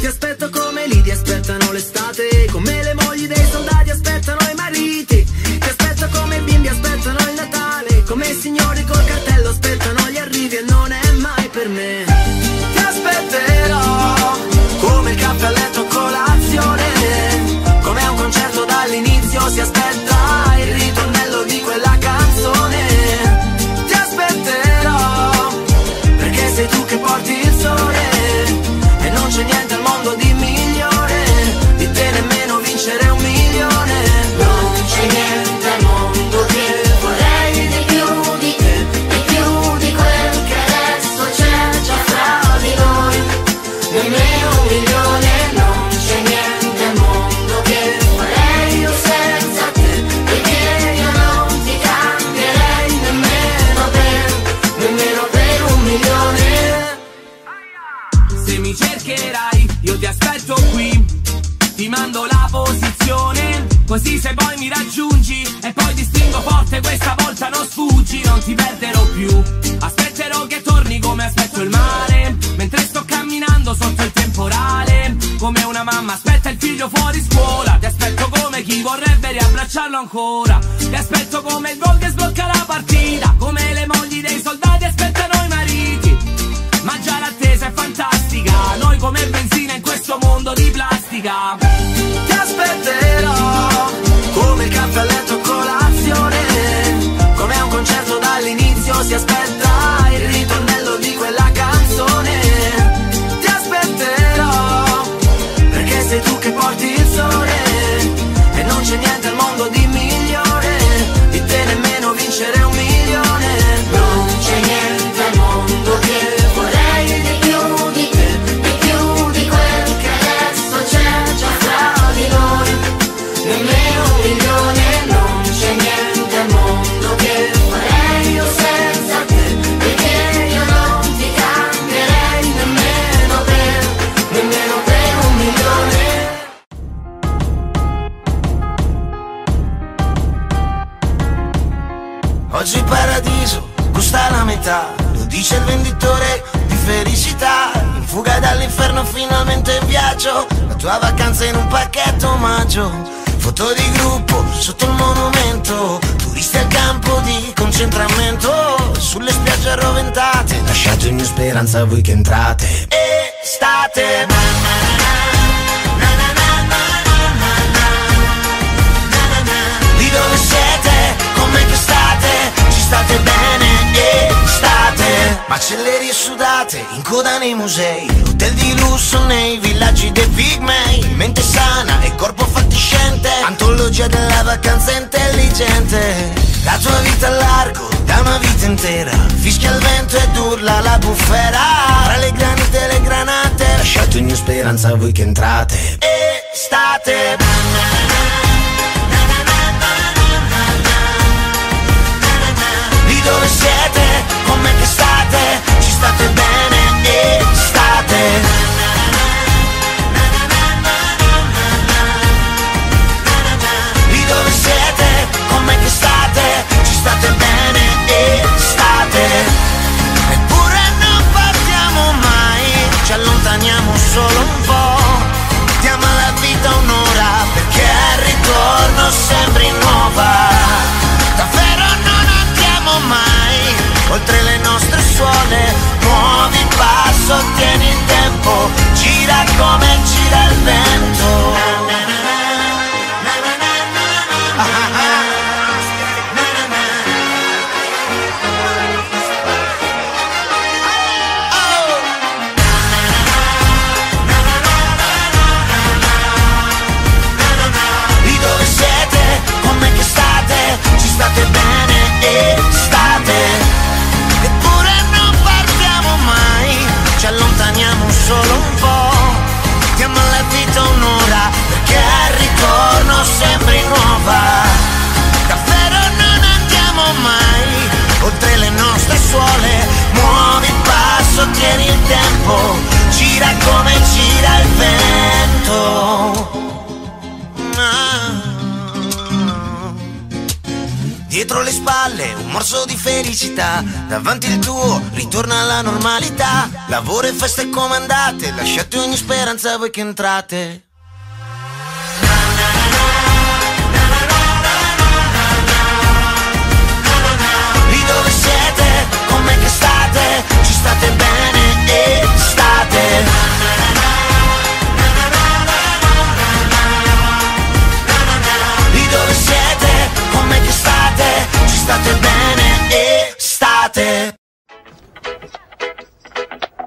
Ti aspetto come lì ti aspettano l'estate, come le mogli dei soldati aspettano i mariti. Ti aspetto come i bimbi aspettano il Natale, come i signori col cartello aspettano gli arrivi e non è mai per me. Ti aspetterò come il caffè a letto a colazione, come a un concerto dall'inizio si aspetta il ritornello di quella canzone. Ti aspetterò perché sei tu che porti il sole e non c'è niente al mondo di migliore di te, nemmeno vincere un milione. Non c'è niente al mondo che vorrei di più di te, di più di quel che adesso c'è già fra di noi, nemmeno un milione. Non c'è niente al mondo che vorrei io senza te, perché io non ti cambierei nemmeno per, nemmeno per un milione. Se mi cercherai io ti aspetto qui, ti mando la posizione, così se poi mi raggiungi e poi ti stringo forte, questa volta non sfuggi. Non ti perderò più, aspetterò che torni come aspetto il mare, mentre sto camminando sotto il temporale. Come una mamma aspetta il figlio fuori scuola, ti aspetto come chi vorrebbe riabbracciarlo ancora. Ti aspetto come il gol che sblocca la partita, come le mogli dei soldati aspettano i mariti. Ma già l'attesa è fantastica, noi come benzina in questo mondo di plastica. Ti aspetterò come il caffè a letto a colazione, come a un concerto dall'inizio si aspetta il ritornello di quella canzone. Ti aspetterò perché sei tu che porti il sole e non c'è niente al mondo di migliore di te, nemmeno vincere un milione. Non c'è niente al mondo che oggi il paradiso costa la metà, lo dice il venditore di felicità. In fuga dall'inferno finalmente in viaggio, la tua vacanza in un pacchetto omaggio. Foto di gruppo sotto il monumento, turisti al campo di concentramento. Sulle spiagge arroventate, lasciate ogni speranza a voi che entrate. E state na, na, na, na, na, na, na, na, na. Di dove siete? Com'è che state? State bene e state macellerie sudate in coda nei musei, hotel di lusso nei villaggi dei pigmei. Mente sana e corpo fatiscente, antologia della vacanza intelligente. La tua vita al largo da una vita intera, fischia il vento ed urla la bufera. Tra le granite e le granate, lasciate ogni speranza a voi che entrate e state. Lì dove siete, com'è che state? Ci state bene e state. Lì dove siete, com'è che state? Ci state bene e state. Eppure non partiamo mai, ci allontaniamo solo un po', diamo alla vita un'ora perché al ritorno sembri nuova. Oltre le nostre suole, muovi il passo, tieni il tempo, gira come gira il vento. Lì dove siete, com'è che state? Ci state bene e state. Allontaniamo solo un po', diamo alla vita un'ora perché al ritorno sembri nuova. Davvero non andiamo mai oltre le nostre suole, muovi il passo, tieni il tempo, gira come gira il vento. Dietro le spalle un morso di felicità, davanti il tuo ritorna alla normalità. Lavoro e feste comandate, lasciate ogni speranza voi che entrate. Lì dove siete, com'è che state? Ci state bene e state. State bene e state.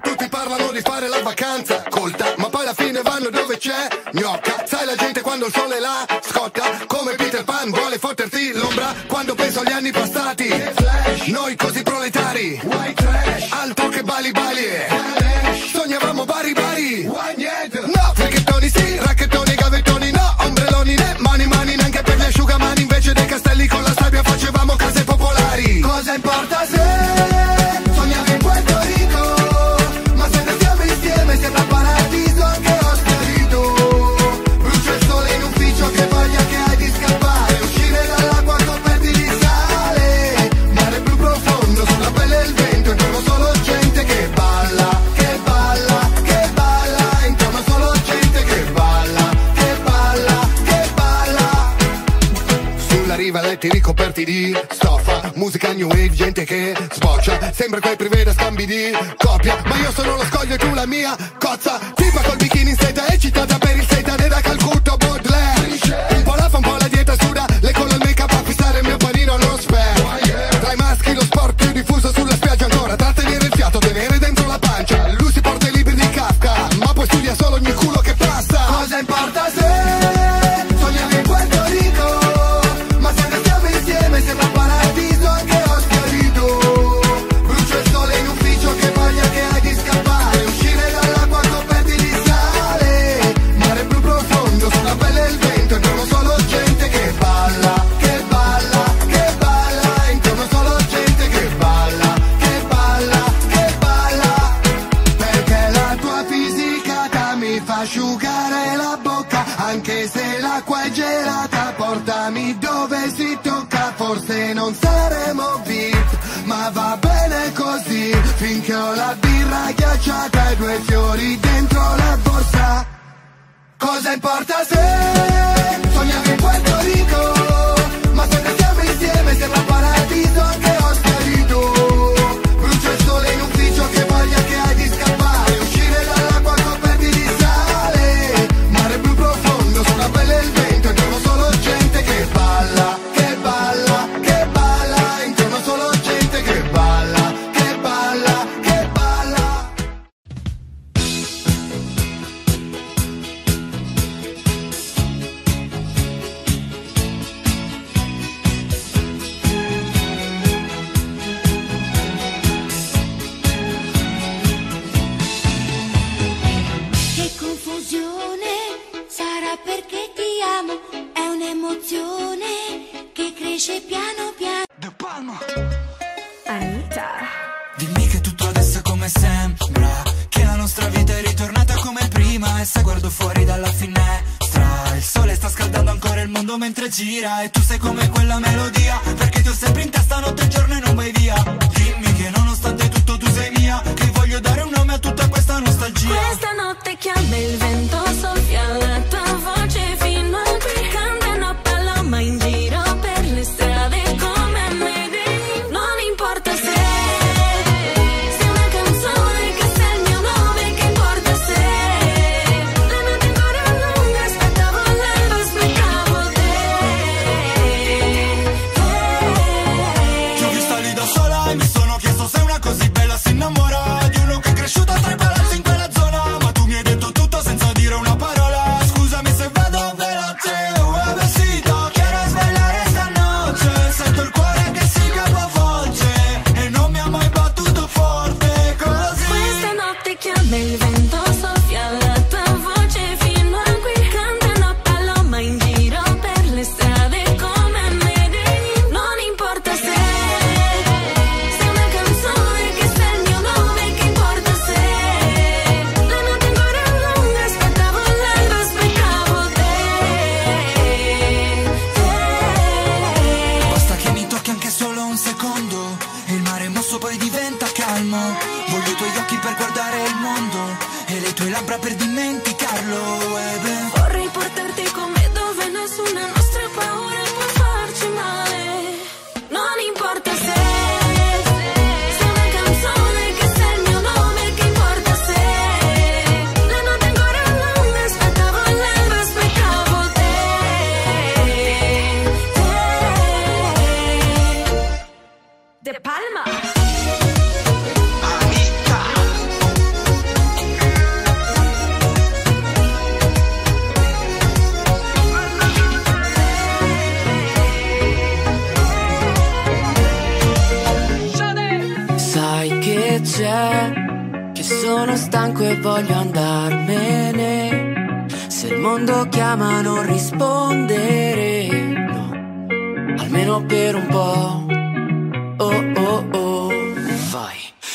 Tutti parlano di fare la vacanza colta, ma poi alla fine vanno dove c'è gnocca. Sai, la gente quando il sole la scotta, come Peter Pan vuole fottersi l'ombra. Quando penso agli anni passati, noi così proletari, altro che bali bali, sognavamo bari bari. No, fricchettoni sì, racchettoni, gavettoni no, ombrelloni né, mani mani neanche per gli asciugamani. Invece dei castelli con la sabbia facevamo case popolari. Cosa importa se sognavi in Puerto Rico, ma se ne siamo insieme sembra paradiso anche osterito. Brucia il sole in ufficio, che voglia che hai di scappare, uscire dall'acqua coperti di sale. Mare blu profondo, sulla pelle il vento, intorno solo gente che balla, che balla, che balla. Intorno solo gente che balla, che balla, che balla. Sulla riva letti ricoperti di stoffa, musica new wave, gente che sboccia, sempre quei privé da scambi di coppia. Ma io sono lo scoglio e tu la mia cozza, tipa col bikini in seta e citata per il seitan e da Calcutta Baudelaire. Un po' la fa, un po' la dieta suda, le colonne al make-up acquistare il mio panino allo spare. Tra i maschi lo sport più diffuso, sulla spiaggia ancora trattenere il fiato, tenere dentro la pancia. Lui si porta i libri di Kafka, ma poi studia solo ogni culo che passa. Cosa importa se asciugare la bocca, anche se l'acqua è gelata, portami dove si tocca. Forse non saremo V I P, ma va bene così, finché ho la birra ghiacciata e due fiori dentro la borsa. Cosa importa se sogniamo in Puerto Rico, ma se ne siamo insieme sembra paradiso anche osterito. Brucia il sole in ufficio, che voglia che hai di scappare, uscire dall'acqua coperti di sale. La pelle e il vento, intorno solo gente che balla, che balla, che balla, intorno solo gente che balla, che balla, sembra che la nostra vita è ritornata come prima. E se guardo fuori dalla finestra, il sole sta scaldando ancora il mondo mentre gira. E tu sei come quella melodia, perché ti ho sempre in testa notte e giorno e non vai via. Dimmi che nonostante tutto tu sei mia, che voglio dare un nome a tutta questa nostalgia. Questa notte chiama il vento, soffia la tua voce fino a qui. Canta una paloma in giro per le strade come me. Non importa se canzone che sei il mio nome, che importa se la notte ancora è lunga, aspettavo l'alba, aspettavo te. Ti ho vista lì da sola e mi sono chiesto se una così bella si innamora di uno che è cresciuto tra i palazzi in quella zona. Ma tu mi hai detto tutto senza dire una parola. Scusami se vado veloce, un vestito, quiero svelare stanotte. Sento il cuore che si capovolge e non mi ha mai battuto forte così. Questa notte chiama il vento, soffia la tua voce fino a qui. Canta una paloma in giro per le strade come me. Non importa se sei una canzone che sei il mio nome, che importa se la notte ancora è lunga, aspettavo l'alba, aspettavo te. Basta che mi tocchi anche solo un secondo e il mare mosso poi diventa calmo. Voglio i tuoi occhi per guardare il mondo e le tue labbra per dimenticarlo, eh beh. Vorrei portarti con me dove nessuna nostra paura può farci male. Non importa se sei una canzone che sei il mio nome, che importa se la notte ancora è lunga, aspettavo l'alba, aspettavo te, te. De Palma. Che sono stanco e voglio andarmene. Se il mondo chiama non rispondere, no, almeno per un po'. Oh oh oh, vai.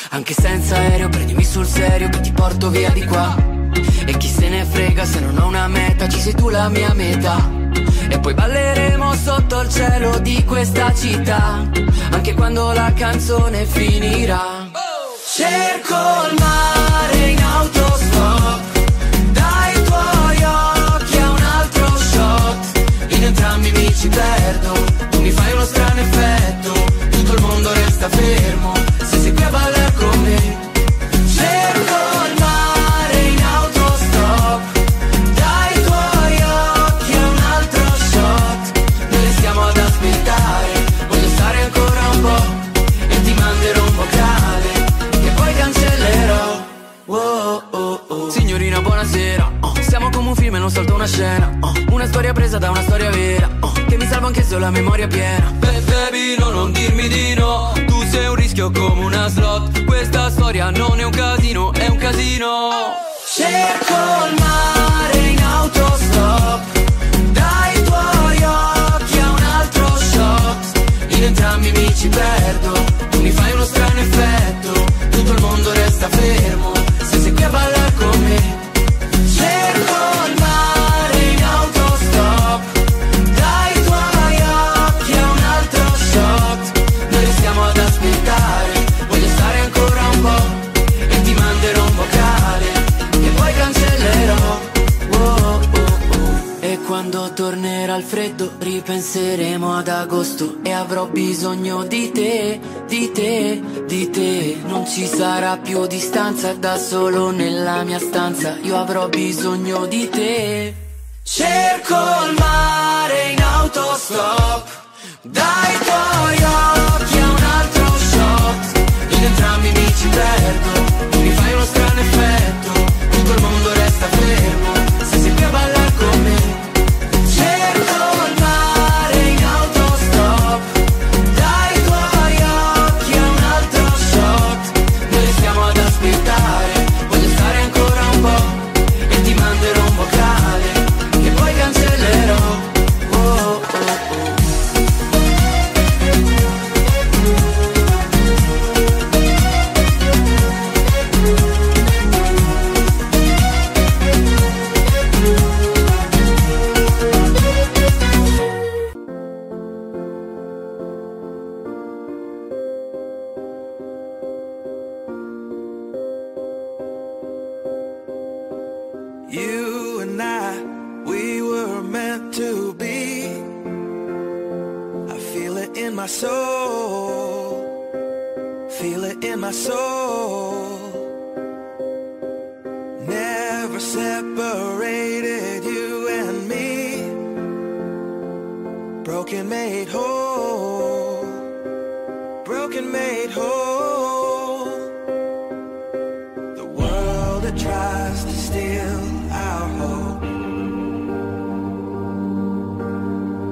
Anche senza aereo prendimi sul serio che ti porto via di qua. E chi se ne frega se non ho una meta, ci sei tu la mia metà. E poi balleremo sotto il cielo di questa città, anche quando la canzone finirà. Cerco il mare in autostop, dai tuoi occhi a un altro shot. In entrambi mi ci perdo, tu mi fai uno strano effetto. Tutto il mondo resta fermo, se sei qui a ballare con me. Cerco il mare in autostop, dai tuoi occhi a un altro shot. Noi restiamo ad aspettare, voglio stare ancora un po' e ti manderò un vocale. Oh, oh, oh. Signorina buonasera, oh. Siamo come un film e non salta una scena, oh. Una storia presa da una storia vera, oh. Che mi salva anche se ho la memoria piena. Beh, baby, no, non dirmi di no. Tu sei un rischio come una slot. Questa storia non è un casino, è un casino. Cerco il mare in autostop, dai tuoi occhi a un altro shot. In entrambi mi ci perdo, tu mi fai uno strano effetto. Tutto il mondo resta fermo, se sei qui a ballare con me. Cerco il mare in autostop, dai tuoi occhi a un altro shot. Noi restiamo ad aspettare, voglio stare ancora un po' e ti manderò un vocale che poi cancellerò. Oh, oh, oh, oh. E quando tornerà il freddo ripenseremo ad agosto e avrò bisogno di te, di te, di te. Non ci sarà più distanza, da solo nella mia stanza io avrò bisogno di te. Cerco il mare in autostop, dai tuoi occhi a un altro shot. In entrambi mi ci perdo, tu mi fai uno strano effetto. Tutto il mondo resta fermo, se sei qui a ballare con me. Cerco il mare in autostop, dai tuoi occhi a un altro shot. Noi stiamo ad aspettare, voglio stare ancora un po' e ti manderò un vocale che poi cancellerò. Oh, oh, oh. You and I, we were meant to be. I feel it in my soul, feel it in my soul. Never separated, you and me. Broken made whole, broken made whole. The world that tries to steal our hope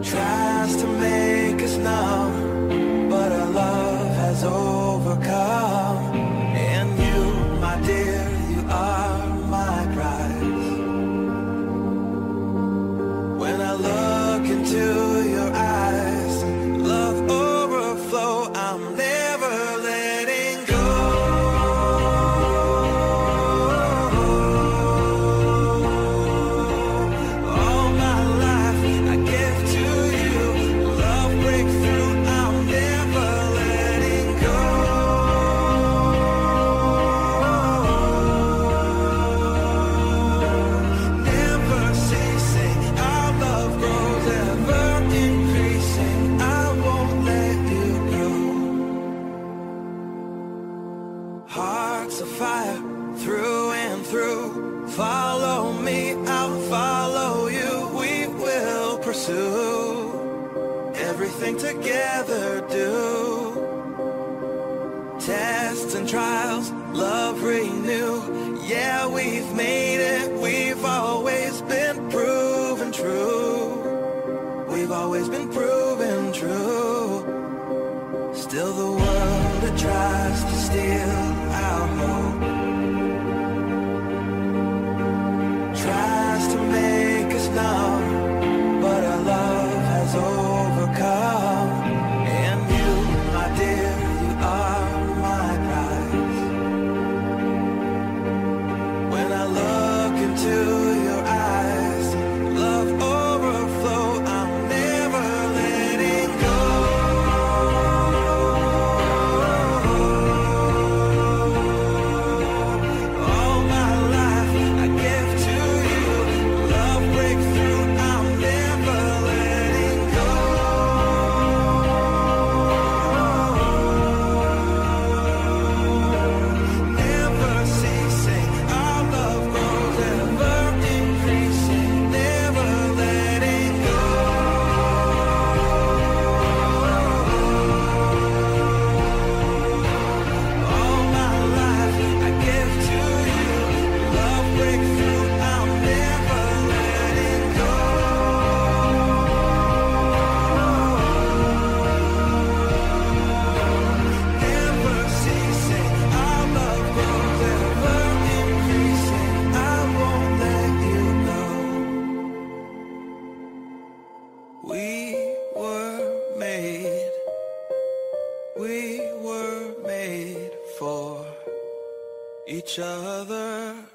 tries to make us numb, but our love has overcome. And you, my dear, you are my prize. When I look into your eyes, love overflow, I'm never letting go. All my life I give to you, love breakthrough, I'm never letting go. Never ceasing, our love grows, ever increasing, I won't let you go. Hearts of fire, through and through, follow me, I'll follow you, we will pursue everything together do. Tests and trials, love renew, yeah, we've made it, we've always been proven true, we've always been proven true. Still the world that tries to steal our hope tries to make us numb, but our love has overcome. And you, my dear, you are my prize. When I look into your eyes, love overflow, I'm never letting go. All my life I give to you, love breakthrough, I'm never letting go. Never ceasing, our love grows, ever increasing, never letting go. All my life I give to you, love breakthrough, I'm never letting go. Never ceasing, our love grows, ever increasing, I won't let you go. We were made, we were made for each other.